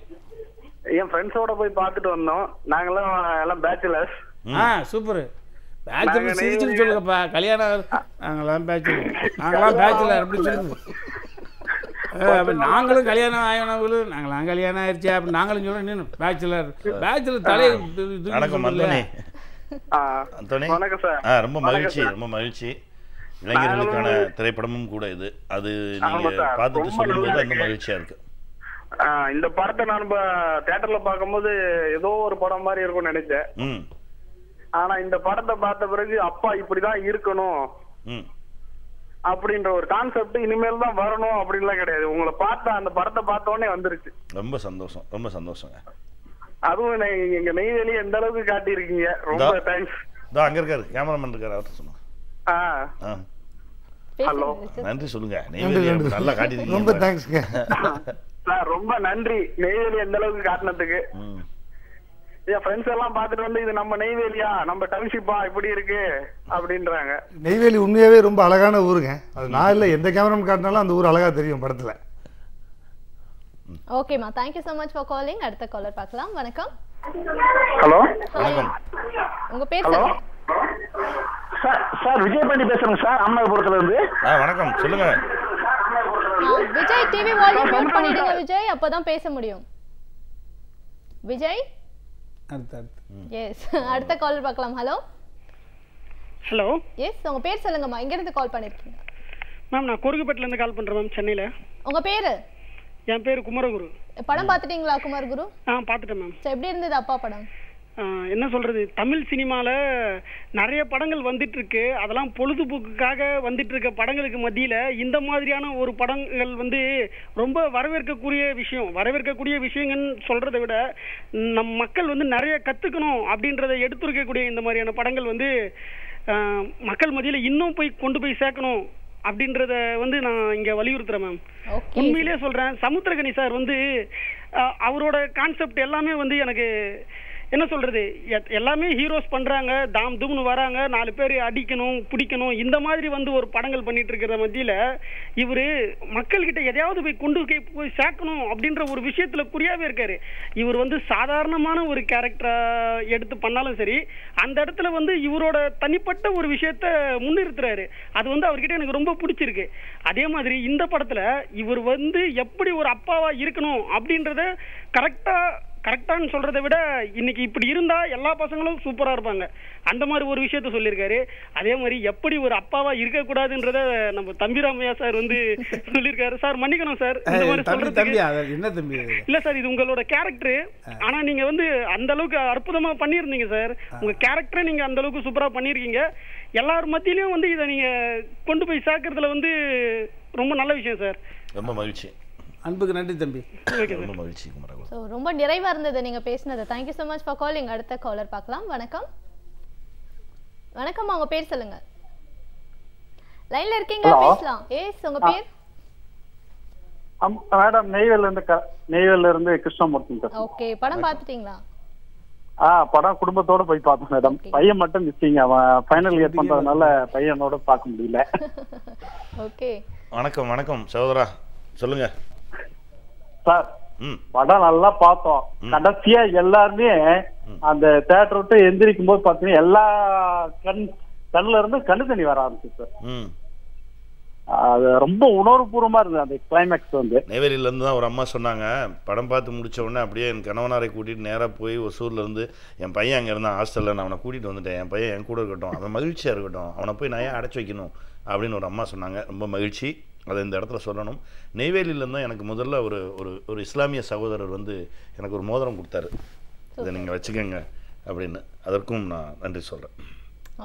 என் ஃப்ரெண்ட்ஸோட போய் பார்த்துட்டு வந்தோம். நாங்களாம் எல்லாம் பேச்சுலர்ஸ். ஆ சூப்பர். பேச்சுலர் சிரிச்சுன்னு சொல்லுங்கப்பா. கல்யாணம் நாங்களாம் பேச்சுலர், நாங்களாம் பேச்சுலர் அப்படி சொல்லுங்க. நாங்களும் கல்யாணம் ஆயினவங்களும், நாங்களாம் கல்யாணம் ஆயிடுச்சு அப்படி நாங்களும் சொல்ல நின்று பேச்சுலர் பேச்சுலர் தலைவனே. வணக்கம் சார். ரொம்ப மகிழ்ச்சி, ரொம்ப மகிழ்ச்சி. இளைஞர்களுக்கான திரைப்படமும் கூட இது. அது நீங்க பார்த்துட்டு சொல்லும்போது ரொம்ப மகிழ்ச்சியா இருக்கு. இந்த படத்தை நான் தியேட்டர்ல பாக்கும்போது ஏதோ ஒரு படம் மாதிரி இருக்கும் நினைச்சேன். ஆனா இந்த படத்தை பார்த்த பிறகு அப்பா இப்படிதான் இருக்கணும் அப்படின்ற ஒரு கான்செப்ட் இனிமேல் தான் வரணும் அப்படின்லாம் கிடையாது. உங்களை பார்த்தா அந்த படத்தை பார்த்தோன்னே வந்துருச்சு. ரொம்ப சந்தோஷம், ரொம்ப சந்தோஷங்க. அதுவும் எங்க நெய்வேலி எந்த அளவுக்கு காட்டியிருக்கீங்க, ரொம்ப தேங்க்ஸ். அங்க இருக்காரு கேமராமேன் இருக்காரு, அவர்கிட்ட சொன்னோம். ஹலோ நன்றி சொல்லுங்க. நெய்வேலி நல்லா காட்டியிருக்கீங்க, ரொம்ப தேங்க்ஸ்ங்க. ரொம்ப நன்றி நெய்வேலி எந்த அளவுக்கு காட்டினதுக்கு. என் ஃப்ரெண்ட்ஸ் எல்லாம் பார்த்துட்டு வந்து இது நம்ம நெய்வேலியா, நம்ம டவுன்ஷிப்பா இப்படி இருக்கு அப்படின்றாங்க. நெய்வேலி உண்மையாவே ரொம்ப அழகான ஊருங்க. அது நான் இல்லை, எந்த கேமராமேன் காட்டினாலும் அந்த ஊர் அழகா தெரியும் படத்துல. ஓகேமா, thank you so much for calling. அடுத்த காலர் பார்க்கலாம். வணக்கம். ஹலோ வணக்கம். உங்க பேர் சொல்லுங்க சார். சார் விஜய் பாண்டி பேசுறேங்க சார், அமலாபுரத்துல இருந்து. வணக்கம் சொல்லுங்க. விஜய் டிவி வால்யூம் மியூட் பண்ணிடுங்க விஜய், அப்பதான் பேச முடியும். விஜய் அடுத்து எஸ் அடுத்த கால் பார்க்கலாம். ஹலோ ஹலோ எஸ் உங்க பேர் சொல்லுங்கம்மா, எங்க இருந்து கால் பண்ணிருக்கீங்க? மேம் நான் கோரிக்கப்பட்டில இருந்து கால் பண்றேன் மேம், சென்னையில. உங்க பேரு? என் பேரு குமரகுரு. படம் பாத்துட்டீங்களா குமரகுரு? நான் பாத்துட்டேன் மேம். சரி எப்படி இருந்தது அப்பா படம்? என்ன சொல்றது, தமிழ் சினிமால நிறைய படங்கள் வந்துட்டு இருக்கு, அதெல்லாம் பொழுதுபோக்குக்காக வந்துட்டு இருக்க படங்களுக்கு மத்தியில இந்த மாதிரியான ஒரு படங்கள் வந்து ரொம்ப வரவேற்கக்கூடிய விஷயம். வரவேற்கக்கூடிய விஷயங்கன்னு சொல்றதை விட நம் மக்கள் வந்து நிறைய கத்துக்கணும் அப்படின்றத எடுத்துரைக்கக்கூடிய இந்த மாதிரியான படங்கள் வந்து மக்கள் மத்தியில இன்னும் போய் கொண்டு போய் சேர்க்கணும் அப்படின்றத வந்து நான் இங்க வலியுறுத்துறேன் மேம். உண்மையிலேயே சொல்றேன், சமுத்திரகனி சார் வந்து அவரோட கான்செப்ட் எல்லாமே வந்து எனக்கு என்ன சொல்றது, எல்லாமே ஹீரோஸ் பண்றாங்க, தாம் தூம்னு வராங்க, நாலு பேர் அடிக்கணும் பிடிக்கணும் இந்த மாதிரி வந்து ஒரு படங்கள் பண்ணிட்டு இருக்கிற மத்தியில இவரு மக்கள்கிட்ட எதையாவது போய் கொண்டு போய் சேர்க்கணும் அப்படின்ற ஒரு விஷயத்துல குறியாவே இருக்காரு. இவர் வந்து சாதாரணமான ஒரு கேரக்டரா எடுத்து பண்ணாலும் சரி, அந்த இடத்துல வந்து இவரோட தனிப்பட்ட ஒரு விஷயத்த முன்னிறுத்துறாரு. அது வந்து அவர்கிட்ட எனக்கு ரொம்ப பிடிச்சிருக்கு. அதே மாதிரி இந்த படத்துல இவர் வந்து எப்படி ஒரு அப்பாவா இருக்கணும் அப்படின்றத கரெக்டானு சொல்றதை விட இன்னைக்கு இப்படி இருந்தா எல்லா பசங்களும் சூப்பரா இருப்பாங்க அந்த மாதிரி ஒரு விஷயத்த சொல்லியிருக்காரு. அதே மாதிரி எப்படி ஒரு அப்பாவா இருக்கக்கூடாதுன்றத நம்ம தம்பி ராமையா சார் வந்து சொல்லியிருக்காரு. சார் மன்னிக்கணும் சார் இந்த மாதிரி சொல்றது. என்ன தம்பி இல்ல சார், இது உங்களோட கேரக்டரு, ஆனா நீங்க வந்து அந்த அளவுக்கு அற்புதமா பண்ணியிருந்தீங்க சார். உங்க கேரக்டரை நீங்க அந்த அளவுக்கு சூப்பரா பண்ணியிருக்கீங்க. எல்லாரும் மத்தியிலயும் வந்து இதை நீங்க கொண்டு போய் சேர்க்கறதுல வந்து ரொம்ப நல்ல விஷயம் சார். ரொம்ப மகிழ்ச்சி, அன்புக்கு நன்றி தம்பி. ரொம்ப மகிழ்ச்சி குமரகுரு. சோ ரொம்ப நிறைவா இருந்தது நீங்க பேசினது. Thank you so much for calling. அடுத்த காலர் பார்க்கலாம். வணக்கம். வணக்கம், உங்க பேர் சொல்லுங்க. லைன்ல இருக்கீங்க, பேசலாம். எஸ் உங்க பேர்? மேடம் நெய்வேலில இருந்து கிருஷ்ணமூர்த்தி சார். ஓகே படம் பாத்துட்டீங்களா? படம் குடும்பத்தோட போய் பார்த்தோம் மேடம். பையன் மட்டும் மிஸ்ஸிங், அவன் ஃபைனல் இயர் பண்றதுனால பையனோட பார்க்க முடியல. ஓகே வணக்கம். வணக்கம் சகோதரா சொல்லுங்க. சார் படம் நல்லா பார்த்தோம். கடைசியா எல்லாருமே அந்த தியேட்டர் விட்டு எந்திரிக்கும் போது பாத்தீங்கன்னா எல்லா கண்ணுல இருந்து கண்ணு தண்ணி வர ஆரம்பிச்சு சார். அது ரொம்ப உணர்வுபூர்வமா இருந்தது அந்த கிளைமேக்ஸ் வந்து. நெய்வேலியில இருந்து தான் ஒரு அம்மா சொன்னாங்க, படம் பார்த்து முடிச்ச உடனே அப்படியே என் கணவனாரை கூட்டிட்டு நேரா போய் ஒசூர்ல இருந்து என் பையன் அங்க இருந்தான் ஹாஸ்டல்ல, நான் அவனை கூட்டிட்டு வந்துட்டேன், என் பையன் என் கூட இருக்கட்டும், அவன் மகிழ்ச்சியா இருக்கட்டும், அவனை போய் நான் ஏன் அடைச்சு வைக்கணும் அப்படின்னு ஒரு அம்மா சொன்னாங்க. ரொம்ப மகிழ்ச்சி, அதை இந்த இடத்துல சொல்லணும். நெய்வேலியிலேருந்து தான் எனக்கு முதல்ல ஒரு ஒரு இஸ்லாமிய சகோதரர் வந்து எனக்கு ஒரு மோதிரம் கொடுத்தாரு, இதை நீங்கள் வச்சுக்கோங்க அப்படின்னு. அதற்கும் நான் நன்றி சொல்கிறேன்.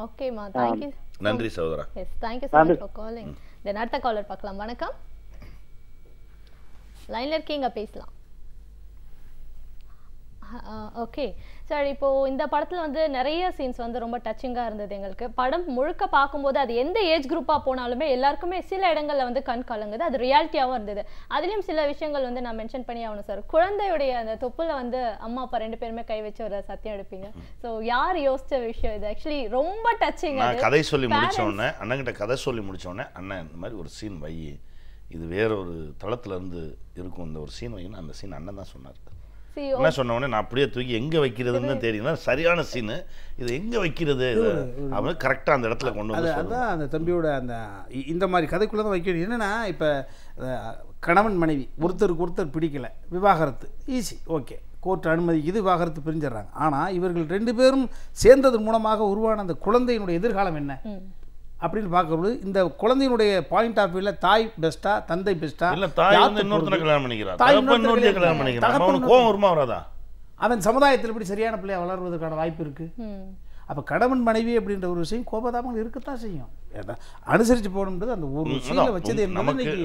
ஓகேம்மா தேங்க்யூ. நன்றி சகோதரா. Yes thank you so much for calling. Then அடுத்த காலர் பார்க்கலாம். வணக்கம், லைனில் இருக்கீங்க, பேசலாம். ஓகே சார், இப்போது இந்த படத்தில் வந்து நிறைய சீன்ஸ் வந்து ரொம்ப டச்சிங்காக இருந்தது எங்களுக்கு. படம் முழுக்க பார்க்கும்போது அது எந்த ஏஜ் குரூப்பாக போனாலுமே எல்லாருக்குமே சில இடங்களில் வந்து கண் கலங்குது, அது ரியாலிட்டியாகவும் இருந்தது. அதுலேயும் சில விஷயங்கள் வந்து நான் மென்ஷன் பண்ணி ஆகணும் சார். குழந்தையுடைய அந்த தொப்புல வந்து அம்மா அப்பா ரெண்டு பேருமே கை வச்சு ஒரு சத்தியம் எடுப்பீங்க. ஸோ யார் யோசித்த விஷயம் இது? ஆக்சுவலி ரொம்ப டச்சிங். கதை சொல்லி முடித்தோடனே அண்ணன்கிட்ட கதை சொல்லி முடித்தோடனே அண்ணன் இந்த மாதிரி ஒரு சீன் வை, இது வேற ஒரு தளத்துலேருந்து இருக்கும் இந்த ஒரு சீன் வைன்னு அந்த சீன் அண்ணன் தான் சொன்னார். என்ன சொன்னோடனே நான் அப்படியே தூக்கி எங்கே வைக்கிறதுன்னு தெரியுதுன்னா சரியான சீனு, இது எங்கே வைக்கிறது அவங்க கரெக்டாக அந்த இடத்துல கொண்டு வந்து அதுதான் அந்த தம்பியோட அந்த இந்த மாதிரி கதைக்குள்ளே தான் வைக்க வேண்டியது. என்னென்னா இப்போ கணவன் மனைவி ஒருத்தருக்கு ஒருத்தர் பிடிக்கலை, விவாகரத்து ஈஸி, ஓகே, கோர்ட் அனுமதிக்குது, விவாகரத்து பிரிஞ்சிடறாங்க. ஆனால் இவர்கள் ரெண்டு பேரும் சேர்ந்ததன் மூலமாக உருவான அந்த குழந்தையினுடைய எதிர்காலம் என்ன அப்படின்னு பார்க்கும்போது இந்த குழந்தையினுடைய பாயிண்ட் ஆஃப் வியூவில் தாய் பெஸ்ட்டா தந்தை பெஸ்ட்டா இல்லை தாய் வந்து இன்னொருத்தனை கல்யாணம் பண்ணிக்கிறான், கல்யாணம் பண்ணிக்கிறான், அவனுக்கு கோவம் வருமா வராதா? அவன் சமுதாயத்தில் இப்படி சரியான பிள்ளையை வளர்வதற்கான வாய்ப்பு இருக்குது. அப்போ கணவன் மனைவி அப்படின்ற ஒரு விஷயம் கோபதாபங்கள் இருக்கத்தான் செய்யும். அனுசரித்து போகணுன்றது அந்த ஒரு விஷயம் வச்சது.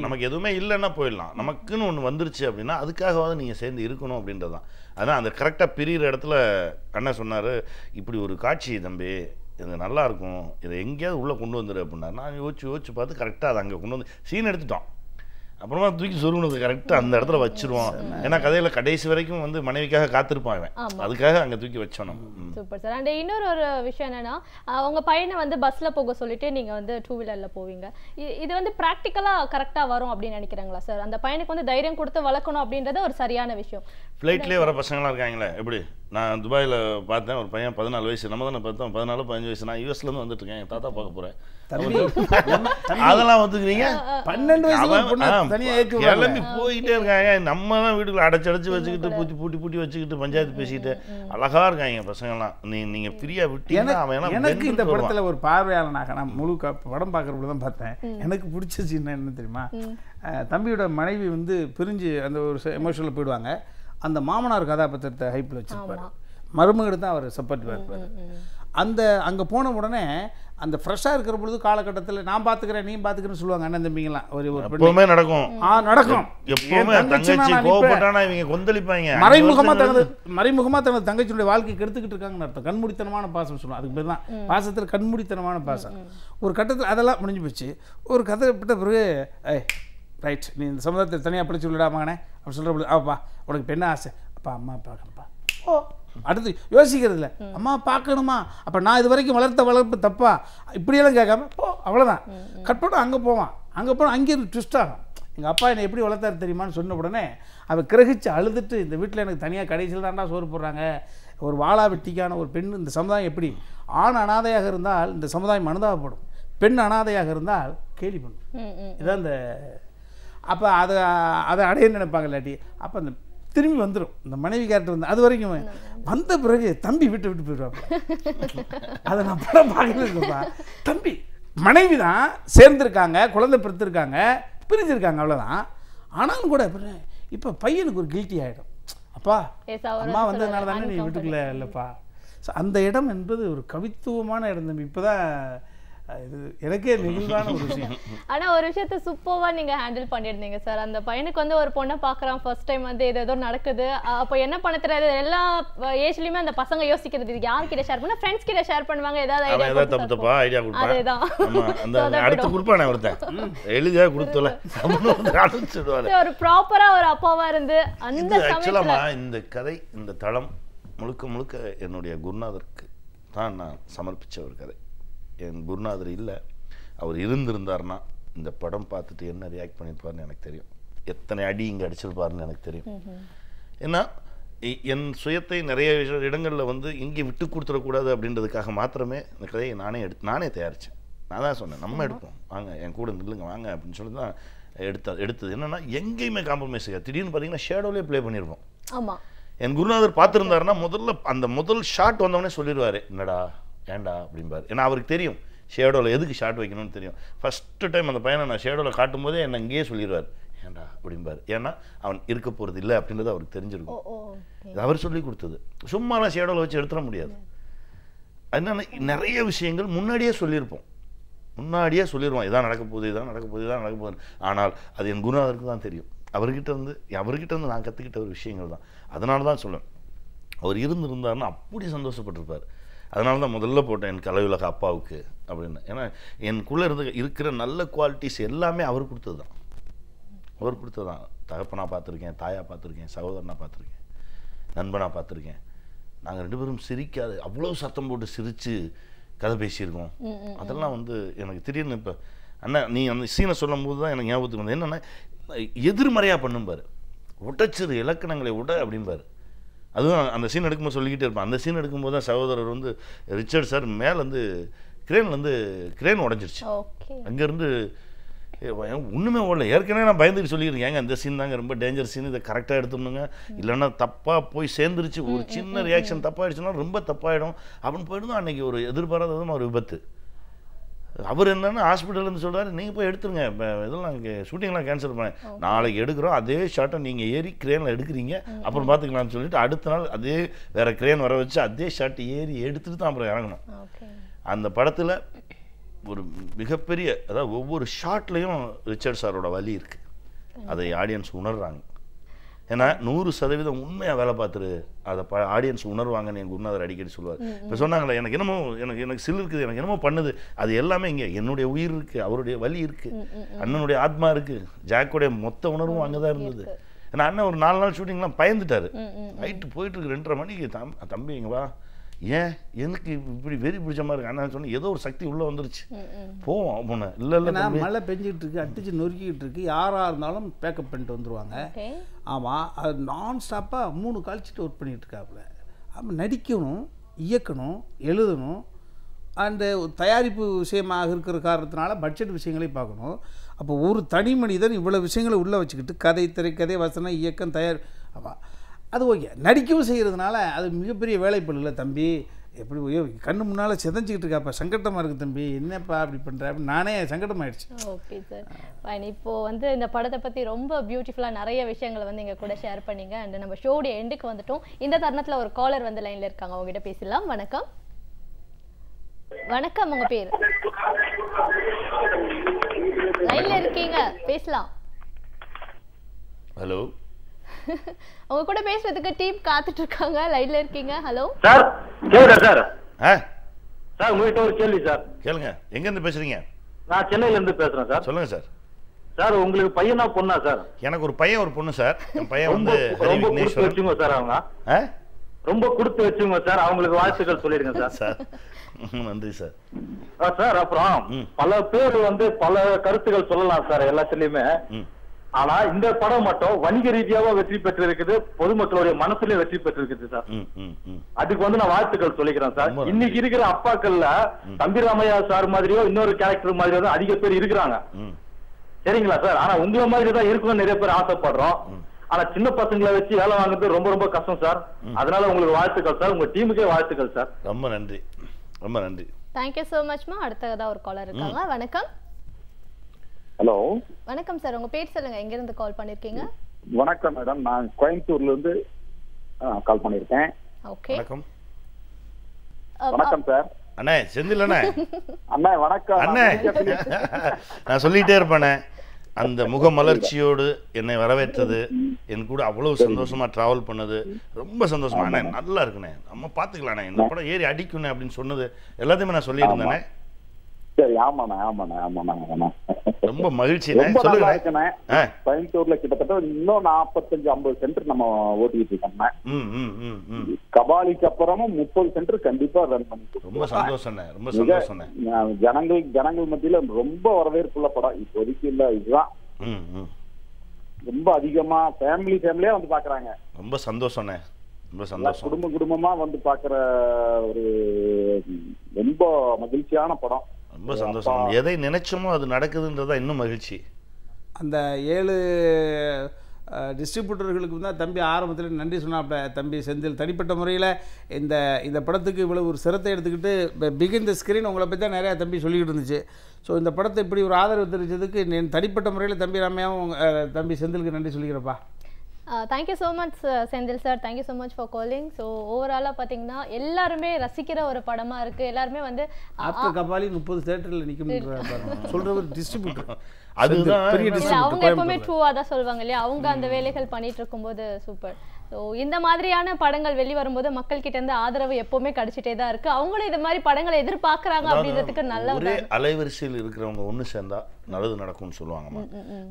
நமக்கு எதுவுமே இல்லைன்னா போயிடலாம், நமக்குன்னு ஒன்று வந்துருச்சு அப்படின்னா அதுக்காகவாவது நீங்கள் சேர்ந்து இருக்கணும் அப்படின்றது தான். அதான் அந்த கரெக்டாக பிரிகிற இடத்துல அண்ணா சொன்னார், இப்படி ஒரு காட்சி தம்பி இது நல்லாயிருக்கும், இதை எங்கேயாவது உள்ளே கொண்டு வந்துடு அப்படின்னா நான் யோசிச்சு யோசிச்சு பார்த்து கரெக்டாக அதை அங்கே கொண்டு வந்து சீன் எடுத்துட்டோம். அப்புறமா தூக்கி சொருகுனது கரெக்டாக அந்த இடத்துல வச்சிருவோம். ஏன்னா கதையில் கடைசி வரைக்கும் வந்து மனைவிக்காக காத்திருப்பாங்க, அதுக்காக அங்கே தூக்கி வச்சோம் நம்ம. Super sir. அண்ட் இன்னொரு ஒரு விஷயம் என்னென்னா, உங்கள் பையனை வந்து பஸ்ஸில் போக சொல்லிவிட்டு நீங்கள் வந்து டூ வீலரில் போவீங்க. இது வந்து ப்ராக்டிக்கலாக கரெக்டாக வரும் அப்படின்னு நினைக்கிறாங்களா சார்? அந்த பையனுக்கு வந்து தைரியம் கொடுத்து வளர்க்கணும் அப்படின்றது ஒரு சரியான விஷயம். ஃப்ளைட்லேயே வர பசங்களாம் இருக்காங்களே, எப்படி நான் துபாயில் பார்த்தேன் ஒரு பையன் 14 வயசு, நம்ம தானே பார்த்தோம் 14-15 வயசு, நான் யூஎஸ்லேருந்து வந்துட்டு இருக்கேன், என் தாத்தா பார்க்க போகிறேன், அதெல்லாம் வந்துக்கிறீங்க 12 வயசு கிளம்பி போய்கிட்டே இருக்காங்க. நம்ம தான் வீட்டுக்குள்ள அடைச்சு வச்சுக்கிட்டு பூச்சி பூட்டி வச்சுக்கிட்டு பஞ்சாயத்து பேசிக்கிட்டு அழகா இருக்காங்க பசங்கள்லாம். நீங்க ஃப்ரீயா விட்டீங்கன்னா எனக்கு இந்த படத்துல ஒரு பார்வையாளனாக நான் முழு படம் பார்க்குறப்ப தான் பார்த்தேன். எனக்கு பிடிச்ச சீன் என்ன தெரியுமா, தம்பியோட மனைவி வந்து பிரிஞ்சு அந்த ஒரு எமோஷனில் போயிடுவாங்க, அந்த மாமனார் கதாபாத்திரத்தை ஹைப்பில் வச்சிருப்பாரு, மருமகடு தான் அவர் சப்போர்ட்டிவாக இருப்பார். அந்த அங்கே போன உடனே அந்த ஃப்ரெஷ்ஷாக இருக்கிற பொழுது காலகட்டத்தில் நான் பார்த்துக்கிறேன் நீ பார்த்துக்கிறேன்னு சொல்லுவாங்க அண்ணன் தம்பிங்களாம். எப்பவுமே நடக்கும் நடக்கும் எப்பவுமே. இவங்க கொந்தளிப்பாங்க மறைமுகமாக தனது தங்கச்சியுடைய வாழ்க்கை கெடுத்துக்கிட்டு இருக்காங்கன்னு அர்த்தம். கண்மூடித்தனமான பாசம் சொல்லுவோம், அதுக்கு பேர் தான் பாசத்தில் கண்மூடித்தனமான பாசம். ஒரு கட்டத்தில் அதெல்லாம் முடிஞ்சு போச்சு. ஒரு கதைப்பட்ட பிறகு ரைட் நீ இந்த சமுதாயத்தில் தனியாக படிச்சு விடாமாங்கண்ணே அப்படி சொல்கிற பொழுது அப்பா உனக்கு பெண்ண ஆசை, அப்பா அம்மா பார்க்கணும்ப்பா, ஓ அடுத்து யோசிக்கிறதுல அம்மா பார்க்கணுமா, அப்போ நான் இது வரைக்கும் வளர்த்த வளர்ப்பு தப்பா இப்படியெல்லாம் கேட்காம போ அவ்வளோதான் கட் பண்ண. அங்கே போவான், அங்கே போனால் அங்கே ட்விஸ்ட் ஆகும். எங்கள் அப்பா என்னை எப்படி வளர்த்தாரு தெரியுமான்னு சொன்ன உடனே அவள் கிரகிச்சு அழுதுட்டு இந்த வீட்டில் எனக்கு தனியாக கடைசியில் தாண்டா சோறு போடுறாங்க, ஒரு வாழா வெட்டிக்கான ஒரு பெண். இந்த சமுதாயம் எப்படி ஆண் அனாதையாக இருந்தால் இந்த சமுதாயம் அனுதாபப்படும், பெண் அனாதையாக இருந்தால் கேலி பண்ணும். இதான் இந்த அப்போ அதை அதை அடைய நினைப்பாங்க. இல்லாட்டி அப்போ அந்த திரும்பி வந்துடும் இந்த மனைவி கேரக்டர் வந்து. அது வரைக்கும் வந்த பிறகு தம்பி விட்டு விட்டு போயிடுவாங்க. அதை நான் படம் பார்க்கறதுப்பா, தம்பி மனைவி தான் சேர்ந்துருக்காங்க, குழந்தை பிறந்திருக்காங்க, பிரிஞ்சிருக்காங்க அவ்வளோதான். ஆனாலும் கூட இப்போ பையனுக்கு ஒரு கில்ட்டி ஆகிடும், அப்பா அம்மா வந்ததுனால தானே நீ வீட்டுக்குள்ளே இல்லைப்பா. ஸோ அந்த இடம் என்பது ஒரு கவித்துவமான இடம் தம்பி. இப்போ தான் எனக்கே நெகிழ்வான ஒரு விஷயம். ஆனால் ஒரு விஷயத்த சூப்பராக நீங்கள் ஹேண்டில் பண்ணியிருந்தீங்க சார். அந்த பையனுக்கு வந்து ஒரு பொண்ணை பார்க்குறான் ஃபர்ஸ்ட் டைம், வந்து இது ஏதோ நடக்குது, அப்போ என்ன பண்ண தெரியாது. எல்லா ஏஜ்லேயுமே அந்த பசங்க யோசிக்கிறது இது யார்கிட்ட ஷேர் பண்ணால் ஃப்ரெண்ட்ஸ் கிட்ட ஷேர் பண்ணுவாங்க, ஏதாவது தப்பு தப்பா ஐடியா கொடுப்பான். அதேதான் அடுத்து கொடுப்பானே ஒருத்தன் எளிதாக கொடுத்தல ஒரு ப்ராப்பராக ஒரு அப்பாவாக இருந்து அந்த ஆக்சுவலாமா இந்த கதை இந்த தளம் முழுக்க முழுக்க என்னுடைய குருநாதருக்கு தான் நான் சமர்ப்பித்த ஒரு கதை. என் குருநாதர் இல்லை, அவர் இருந்திருந்தார்னா இந்த படம் பார்த்துட்டு என்ன ரியாக்ட் பண்ணியிருப்பார்னு எனக்கு தெரியும், எத்தனை அடி இங்கே அடிச்சிருப்பாருன்னு எனக்கு தெரியும். ஏன்னா என் சுயத்தை நிறைய இடங்களில் வந்து இங்கே விட்டு கொடுத்துடக்கூடாது அப்படின்றதுக்காக மாத்திரமே இந்த கதையை நானே தயாரித்தேன். நான் தான் சொன்னேன் நம்ம எடுப்போம் வாங்க என் கூட நில்லுங்க வாங்க அப்படின்னு சொல்லி தான் எடுத்தது. என்னென்னா எங்கேயுமே காம்ப்ரமைஸ் செய்யாது. திடீர்னு பார்த்தீங்கன்னா ஷேடோவிலே ப்ளே பண்ணியிருப்போம். ஆமாம், என் குருநாதர் பார்த்துருந்தாருன்னா முதல்ல அந்த முதல் ஷாட் வந்தவொடனே சொல்லிடுவார் என்னடா ஏண்டா அப்படின்பார். ஏன்னா அவருக்கு தெரியும் ஷேடோவில் எதுக்கு ஷாட் வைக்கணும்னு தெரியும். ஃபஸ்ட்டு டைம் அந்த பையனை நான் ஷேடோவில் காட்டும் போதே என்னை இங்கேயே சொல்லிடுவார் ஏண்டா அப்படின்பார். ஏன்னா அவன் இருக்க போகிறது இல்லை அப்படின்றது அவருக்கு தெரிஞ்சிருக்கும். அவர் சொல்லி கொடுத்தது. சும்மாலாம் ஷேடோவில் வச்சு எடுத்துட முடியாது. அதனால நிறைய விஷயங்கள் முன்னாடியே சொல்லியிருப்போம் இதான் நடக்க போகுது. ஆனால் அது என் குருநாதருக்கு தான் தெரியும். அவர்கிட்ட இருந்து நான் கற்றுக்கிட்ட ஒரு விஷயங்கள் தான். அதனால தான் சொல்லுவேன் அவர் இருந்திருந்தாருன்னு அப்படி சந்தோஷப்பட்டிருப்பார். அதனால தான் முதல்ல போட்டேன் என் கலையுலக அப்பாவுக்கு அப்படின்னு. ஏன்னா எனக்குள்ளே இருக்கிற நல்ல குவாலிட்டிஸ் எல்லாமே அவர் கொடுத்தது தான். அவர் கொடுத்தது தான். தகப்பனாக பார்த்துருக்கேன், தாயாக பார்த்துருக்கேன், சகோதரனாக பார்த்துருக்கேன், நண்பனாக பார்த்துருக்கேன். நாங்கள் ரெண்டு பேரும் சிரிக்காது அவ்வளோ சத்தம் போட்டு சிரித்து கதை பேசியிருக்கோம். அதெல்லாம் வந்து எனக்கு திடீர்னு இப்போ அண்ணா நீ அந்த சீனை சொல்லும் போது தான் எனக்கு ஞாபகத்துக்கு வந்து என்னென்னா, எதிர்மறையாக பண்ணும்பார், உடைச்சிரு இலக்கணங்களை உட அப்படின்பார். அதுவும் அந்த சீன் எடுக்கும்போது சொல்லிக்கிட்டே இருப்பான். அந்த சீன் எடுக்கும்போது தான் சகோதரர் வந்து ரிச்சர்ட் சார் மேலேருந்து கிரேன்லேருந்து கிரேன் உடஞ்சிருச்சு. அங்கேருந்து ஒன்றுமே ஓடல. ஏற்கனவே நான் பயந்துட்டு சொல்லியிருக்கேன், ஏங்க இந்த சீன் தாங்க ரொம்ப டேஞ்சர் சீன், இதை கரெக்டாக எடுத்துடணுங்க, இல்லைன்னா தப்பாக போய் சேர்ந்துருச்சு, ஒரு சின்ன ரியாக்ஷன் தப்பாகிடுச்சுன்னா ரொம்ப தப்பாகிடும் அப்படின்னு போய்ட்டு தான் அன்றைக்கி ஒரு எதிர்பாராத விதமாக ஒரு விபத்து. அவர் என்னென்னா ஹாஸ்பிட்டல்லேருந்து சொல்கிறாரு, நீங்கள் போய் எடுத்துருங்க, இப்போ இதெல்லாம் இங்கே ஷூட்டிங்லாம் கேன்சல் பண்ணேன், நாளைக்கு எடுக்கிறோம், அதே ஷாட்டை நீங்கள் ஏறி க்ரேனில் எடுக்கிறீங்க அப்புறம் பார்த்துக்கலாம்னு சொல்லிட்டு அடுத்த நாள் அதே வேறு க்ரேன் வர வச்சு அதே ஷாட்டை ஏறி எடுத்துகிட்டு தான் அப்புறம் இறங்கணும். அந்த படத்தில் ஒரு மிகப்பெரிய, அதாவது ஒவ்வொரு ஷாட்லேயும் ரிச்சர்ட் சாரோட வலி இருக்குது. அதை ஆடியன்ஸ் உணர்றாங்க. ஏன்னா 100% உண்மையாக வேலை பார்த்துரு, அதை ஆடியன்ஸ் உணர்வாங்கன்னு எங்கள் உண்ணாதர் அடிக்கடி சொல்லுவார். இப்போ சொன்னாங்களே, எனக்கு என்னமோ எனக்கு சில் இருக்குது, எனக்கு என்னமோ பண்ணுது, அது எல்லாமே இங்கே என்னுடைய உயிர் இருக்குது, அவருடைய வலி இருக்குது, அண்ணனுடைய ஆத்மா இருக்குது, ஜாக்கோடைய மொத்த உணர்வும் அங்கே தான் இருந்தது. ஏன்னா அண்ணன் ஒரு 4 நாள் ஷூட்டிங்லாம் பயந்துட்டார். நைட்டு போயிட்டுருக்கு 2:30 மணிக்கு, தம்பி இங்கே வா, ஏன் எனக்கு இப்படி வெறி பிடிச்ச மாதிரி இருக்கு அண்ணா சொன்னேன், ஏதோ ஒரு சக்தி உள்ளே வந்துருச்சு போவோம் அப்படின்னு. இல்லை இல்லை, மழை பெஞ்சிக்கிட்டு இருக்கு, அடிச்சு நொறுக்கிக்கிட்டு இருக்கு, யாராக இருந்தாலும் பேக்கப் பண்ணிட்டு வந்துடுவாங்க. ஆமாம், அது நான் ஸ்டாப்பாக 3 கால்ச்சிட்டு ஒர்க் பண்ணிகிட்டு இருக்காப்புல. அப்போ நடிக்கணும், இயக்கணும், எழுதணும், அந்த தயாரிப்பு விஷயமாக இருக்கிற காரணத்தினால பட்ஜெட் விஷயங்களையும் பார்க்கணும். அப்போ ஒரு தனி மனிதன் இவ்வளோ விஷயங்களை உள்ளே வச்சுக்கிட்டு கதை, திரைக்கதை, வசனம், இயக்கம், தயார், ஆமாம் அது ஓகே, நடிக்கவும் செய்கிறதுனால அது மிகப்பெரிய வேலைப்படல. தம்பி எப்படி கண்ணு முன்னால் சிதைஞ்சிக்கிட்டு இருக்காப்பா, சங்கட்டமாக இருக்குது தம்பி, என்னப்பா அப்படி பண்ணுற அப்படின்னு நானே சங்கட்டமாயிடுச்சு. ஓகே சார், அண்ட் இப்போது வந்து இந்த படத்தை பற்றி ரொம்ப பியூட்டிஃபுல்லாக நிறைய விஷயங்களை வந்து எங்கள் கூட ஷேர் பண்ணிங்க. அண்ட் நம்ம ஷோடைய எண்டுக்கு வந்துட்டோம். இந்த தருணத்தில் ஒரு காலர் வந்து லைனில் இருக்காங்க, அவங்ககிட்ட பேசலாம். வணக்கம். வணக்கம், உங்கள் பேர்? லைனில் இருக்கீங்க, பேசலாம். ஹலோ, உங்க கூட பேசுறதுக்கு டீம் காத்துட்டு இருக்காங்க, லைன்ல இருக்கீங்க. ஹலோ சார், கேக்குதா சார்? சார் உங்ககிட்ட ஒரு கேள்வி சார். கேளுங்க. எங்க இருந்து பேசுறீங்க? நான் சென்னையில இருந்து பேசுறேன் சார். சொல்லுங்க சார். சார் உங்களுக்கு பையனா பொண்ணா சார்? எனக்கு ஒரு பையன், ஒரு பொண்ணு சார். என் பையன் வந்து ரொம்ப கொடுத்து வச்சுங்க சார், அவங்க ரொம்ப கொடுத்து வச்சுங்க சார், அவங்களுக்கு வாழ்த்துக்கள் சொல்லிடுங்க சார். நன்றி சார். சார் அப்புறம் பல பேர் வந்து பல கருத்துக்கள் சொல்லலாம் சார் எல்லாத்துலயுமே. ஆனா இந்த படம் மட்டும் வணிக ரீதியாக வெற்றி பெற்று இருக்குது, பொதுமக்களுடைய மனசுலயே வெற்றி பெற்று இருக்குது சார். அதுக்கு வந்து நான் வாழ்த்துக்கள் சொல்லிக்கிறேன் சார். இன்னைக்கு இருக்கிற அப்பாக்கள்ல தம்பி ராமையா சார் மாதிரியோ இன்னொரு கேரக்டர் மாதிரியோ தான் அதிக பேர் இருக்கிறாங்க, சரிங்களா சார்? ஆனா உங்களை மாதிரிதான் இருக்குன்னு நிறைய பேர் ஆசைப்படுறோம். ஆனா சின்ன பசங்களை வச்சு வேலை வாங்குறது ரொம்ப ரொம்ப கஷ்டம் சார். அதனால உங்களுக்கு வாழ்த்துக்கள் சார், உங்க டீமுக்கே வாழ்த்துக்கள் சார். ரொம்ப நன்றி, ரொம்ப நன்றி. தேங்க்யூ சோ மச்மா. அடுத்ததான் ஒரு காலர் இருக்காங்க. வணக்கம். ஹலோ வணக்கம் சார், உங்க பேர் சொல்லுங்க, எங்க இருந்து கால் பண்ணிருக்கீங்க? வணக்கம் மேடம், நான் கோயம்புத்தூர்ல இருந்து கால் பண்ணிருக்கேன். ஓகே வணக்கம். வணக்கம் சார். அண்ணே செந்தில் அண்ணே. அண்ணே வணக்கம் அண்ணே. நான் சொல்லிட்டே இருப்பேனே, அந்த முகமலர்ச்சியோடு என்னை வரவேற்றது, என் கூட அவ்வளவு சந்தோஷமா டிராவல் பண்ணது, ரொம்ப சந்தோஷமா. அண்ணே நல்லா இருக்குண்ணே, நம்ம பாத்துக்கலாண்ணே, இந்த படம் ஏறி அடிக்கணும் அப்படின்னு சொன்னது எல்லாத்தையுமே நான் சொல்லிட்டு இருந்தேனே. ரொம்ப மகிழ்ச்சி. கோயம்புத்தூர்ல கிட்டத்தட்ட இன்னும் 45-50 சென்டர் நம்ம ஓட்டிட்டு இருக்கோம். கபாலிக்கு அப்புறமும் 30 சென்டர் கண்டிப்பா ரன் பண்ணிட்டு. ரொம்ப சந்தோஷம். ஜனங்கள் மத்தியில ரொம்ப வரவேற்புள்ள படம் இப்போதைக்கு இல்ல, இதுதான் ரொம்ப அதிகமா ஃபேமிலியா வந்து பாக்குறாங்க. ரொம்ப சந்தோஷம். குடும்ப குடும்பமா வந்து பாக்குற ஒரு ரொம்ப மகிழ்ச்சியான படம். ரொம்ப சந்தோஷம். எதை நினைச்சோமோ அது நடக்குதுன்றதா இன்னும் மகிழ்ச்சி. அந்த 7 டிஸ்ட்ரிபியூட்டர்களுக்கு தான் தம்பி ஆரம்பத்தில் நன்றி சொன்னாப்ல. தம்பி செந்தில் தனிப்பட்ட முறையில் இந்த இந்த படத்துக்கு இவ்வளோ ஒரு சிரத்தை எடுத்துக்கிட்டு பிகின் த ஸ்க்ரீன் உங்களை பற்றி தான் நிறையா தம்பி சொல்லிக்கிட்டு இருந்துச்சு. ஸோ இந்த படத்தை இப்படி ஒரு ஆதரவு தெரிவித்ததுக்கு என் தனிப்பட்ட முறையில் தம்பி ராமையாவும் தம்பி செந்திலுக்கு நன்றி சொல்லிக்கிறப்பா. Thank you so much Senthil sir, thank you so much for calling. So ஓவராலாக பார்த்தீங்கன்னா எல்லாருமே ரசிக்கிற ஒரு படமாக இருக்குது. எல்லாருமே வந்து ஆஃப்டர் கபாலி 30 தேட்டரில் நிற்கும் சொல்கிற ஒரு டிஸ்ட்ரிபியூட்டர், அதுதான் அவங்க எப்பவுமே ட்ரூவாக தான் சொல்லுவாங்க இல்லையா, அவங்க அந்த வேலைகள் பண்ணிட்டு இருக்கும்போது. சூப்பர். ஸோ இந்த மாதிரியான படங்கள் வெளிவரும்போது மக்கள் கிட்ட இருந்து ஆதரவு எப்பவுமே கிடைச்சிட்டே தான் இருக்கு. அவங்களும் இது மாதிரி படங்களை எதிர்பார்க்கறாங்க அப்படின்றதுக்கு நல்ல ஒரு அலைவரிசையில் இருக்கிறவங்க ஒன்று சேர்ந்தா நல்லது நடக்கும்னு சொல்லுவாங்கம்மா.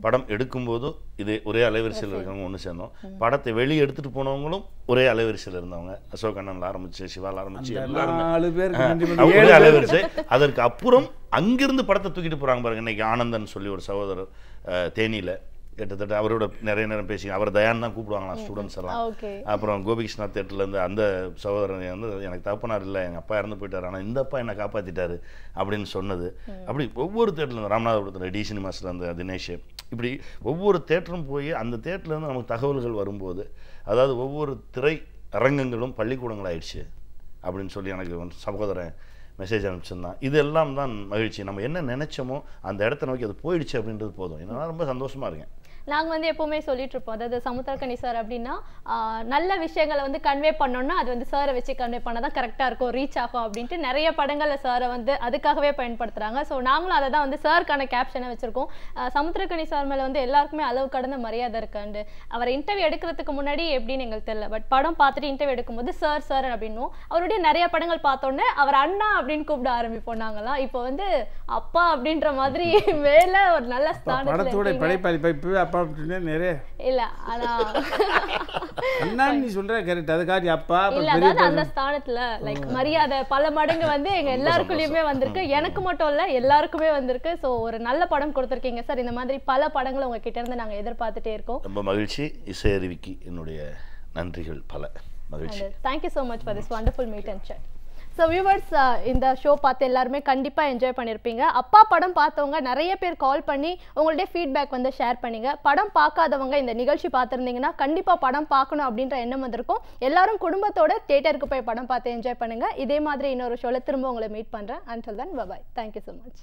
படம் எடுக்கும்போது இதே ஒரே அலைவரிசையில் இருக்கிறவங்க ஒன்று சேர்ந்தோம், படத்தை வெளியே எடுத்துட்டு போனவங்களும் ஒரே அலைவரிசையில் இருந்தவங்க, அசோக் அண்ணன்ல ஆரம்பிச்சு சிவால ஆரம்பிச்சு எல்லாருமே அலைவரிசை. அதற்கு அப்புறம் அங்கிருந்து படத்தை தூக்கிட்டு போறாங்க பாருங்க. இன்னைக்கு ஆனந்தன் சொல்லி ஒரு சகோதரர் தேனியில கிட்டத்தட்ட அவரோட நிறைய நேரம் பேசி, அவர் தயான் தான் கூப்பிடுவாங்களா ஸ்டூடெண்ட்ஸ் எல்லாம். அப்புறம் கோபிகிருஷ்ணா தேட்டர்லேருந்து அந்த சகோதரனை வந்து எனக்கு தகப்பனார் இல்லை, எங்கள் அப்பா இறந்து போயிட்டார், ஆனால் இந்த அப்பா என்னை காப்பாற்றிட்டாரு அப்படின்னு சொன்னது. அப்படி ஒவ்வொரு தேட்டர்லேருந்து, ராமநாதபுரத்தில் டி சினிமாஸ்லேருந்து தினேஷ், இப்படி ஒவ்வொரு தேட்டரும் போய் அந்த தேட்டர்லேருந்து நமக்கு தகவல்கள் வரும்போது, அதாவது ஒவ்வொரு திரை அரங்கங்களும் பள்ளிக்கூடங்கள் ஆயிடுச்சு அப்படின்னு சொல்லி எனக்கு சகோதரன் மெசேஜ் அனுப்பிச்சிருந்தான். இது எல்லாம் தான் மகிழ்ச்சி. நம்ம என்ன நினைச்சோமோ அந்த இடத்த நோக்கி அது போயிடுச்சு அப்படின்றது போதும். ஏன்னா ரொம்ப சந்தோஷமா இருக்கேன். நாங்கள் வந்து எப்போவுமே சொல்லிட்டு இருப்போம், அதாவது சமுத்திரக்கனி சார் அப்படின்னா நல்ல விஷயங்களை வந்து கன்வே பண்ணோம்னா அது வந்து சாரை வச்சு கன்வே பண்ணால் தான் கரெக்டாக இருக்கும், ரீச் ஆகும் அப்படின்ட்டு நிறைய படங்களில் சாரை வந்து அதுக்காகவே பயன்படுத்துகிறாங்க. ஸோ நாங்களும் அதை தான் வந்து சாருக்கான கேப்ஷனை வச்சுருக்கோம். சமுத்திரக்கனி சார் மேலே வந்து எல்லாருக்குமே அளவு கடந்த மரியாதை இருக்காண்டு. அவரை இன்டர்வியூ எடுக்கிறதுக்கு முன்னாடி எப்படின்னு எங்களுக்கு தெரியல, பட் படம் பார்த்துட்டு இன்டர்வியூ எடுக்கும்போது சார் சார் அப்படின்னும், அவருடைய நிறைய படங்கள் பார்த்தோன்னே அவர் அண்ணா அப்படின்னு கூப்பிட ஆரம்பிப்போம். நாங்களாம் இப்போ வந்து அப்பா அப்படின்ற மாதிரி மேலே ஒரு நல்ல ஸ்தானத்தில் எனக்கு மட்டும் இல்ல எல்லாருக்குமே வந்திருக்கு. சோ ஒரு நல்ல படம் கொடுத்திருக்கீங்க சார். இந்த மாதிரி பல படங்களை உங்ககிட்ட இருந்து நாங்க எதிர்பார்த்துட்டே இருக்கோம். ரொம்ப மகிழ்ச்சி. இசையருவிக்கு என்னுடைய நன்றிகள் பல. மகிழ்ச்சி. Thank you so much for this wonderful meet and chat. So viewers, இந்த ஷோ பார்த்து எல்லாருமே கண்டிப்பாக என்ஜாய் பண்ணியிருப்பீங்க. அப்பா படம் பார்த்தவங்க நிறைய பேர் கால் பண்ணி உங்களுடைய ஃபீட்பேக் வந்து ஷேர் பண்ணிங்க. படம் பார்க்காதவங்க இந்த நிகழ்ச்சி பார்த்துருந்தீங்கன்னா கண்டிப்பாக படம் பார்க்கணும் அப்படின்ற எண்ணம் வந்திருக்கும். எல்லாரும் குடும்பத்தோட தியேட்டருக்கு போய் படம் பார்த்து என்ஜாய் பண்ணுங்கள். இதே மாதிரி இன்னொரு ஷோவில் திரும்ப உங்களை மீட் பண்ணுறேன். Until then, bye-bye. Thank you so much.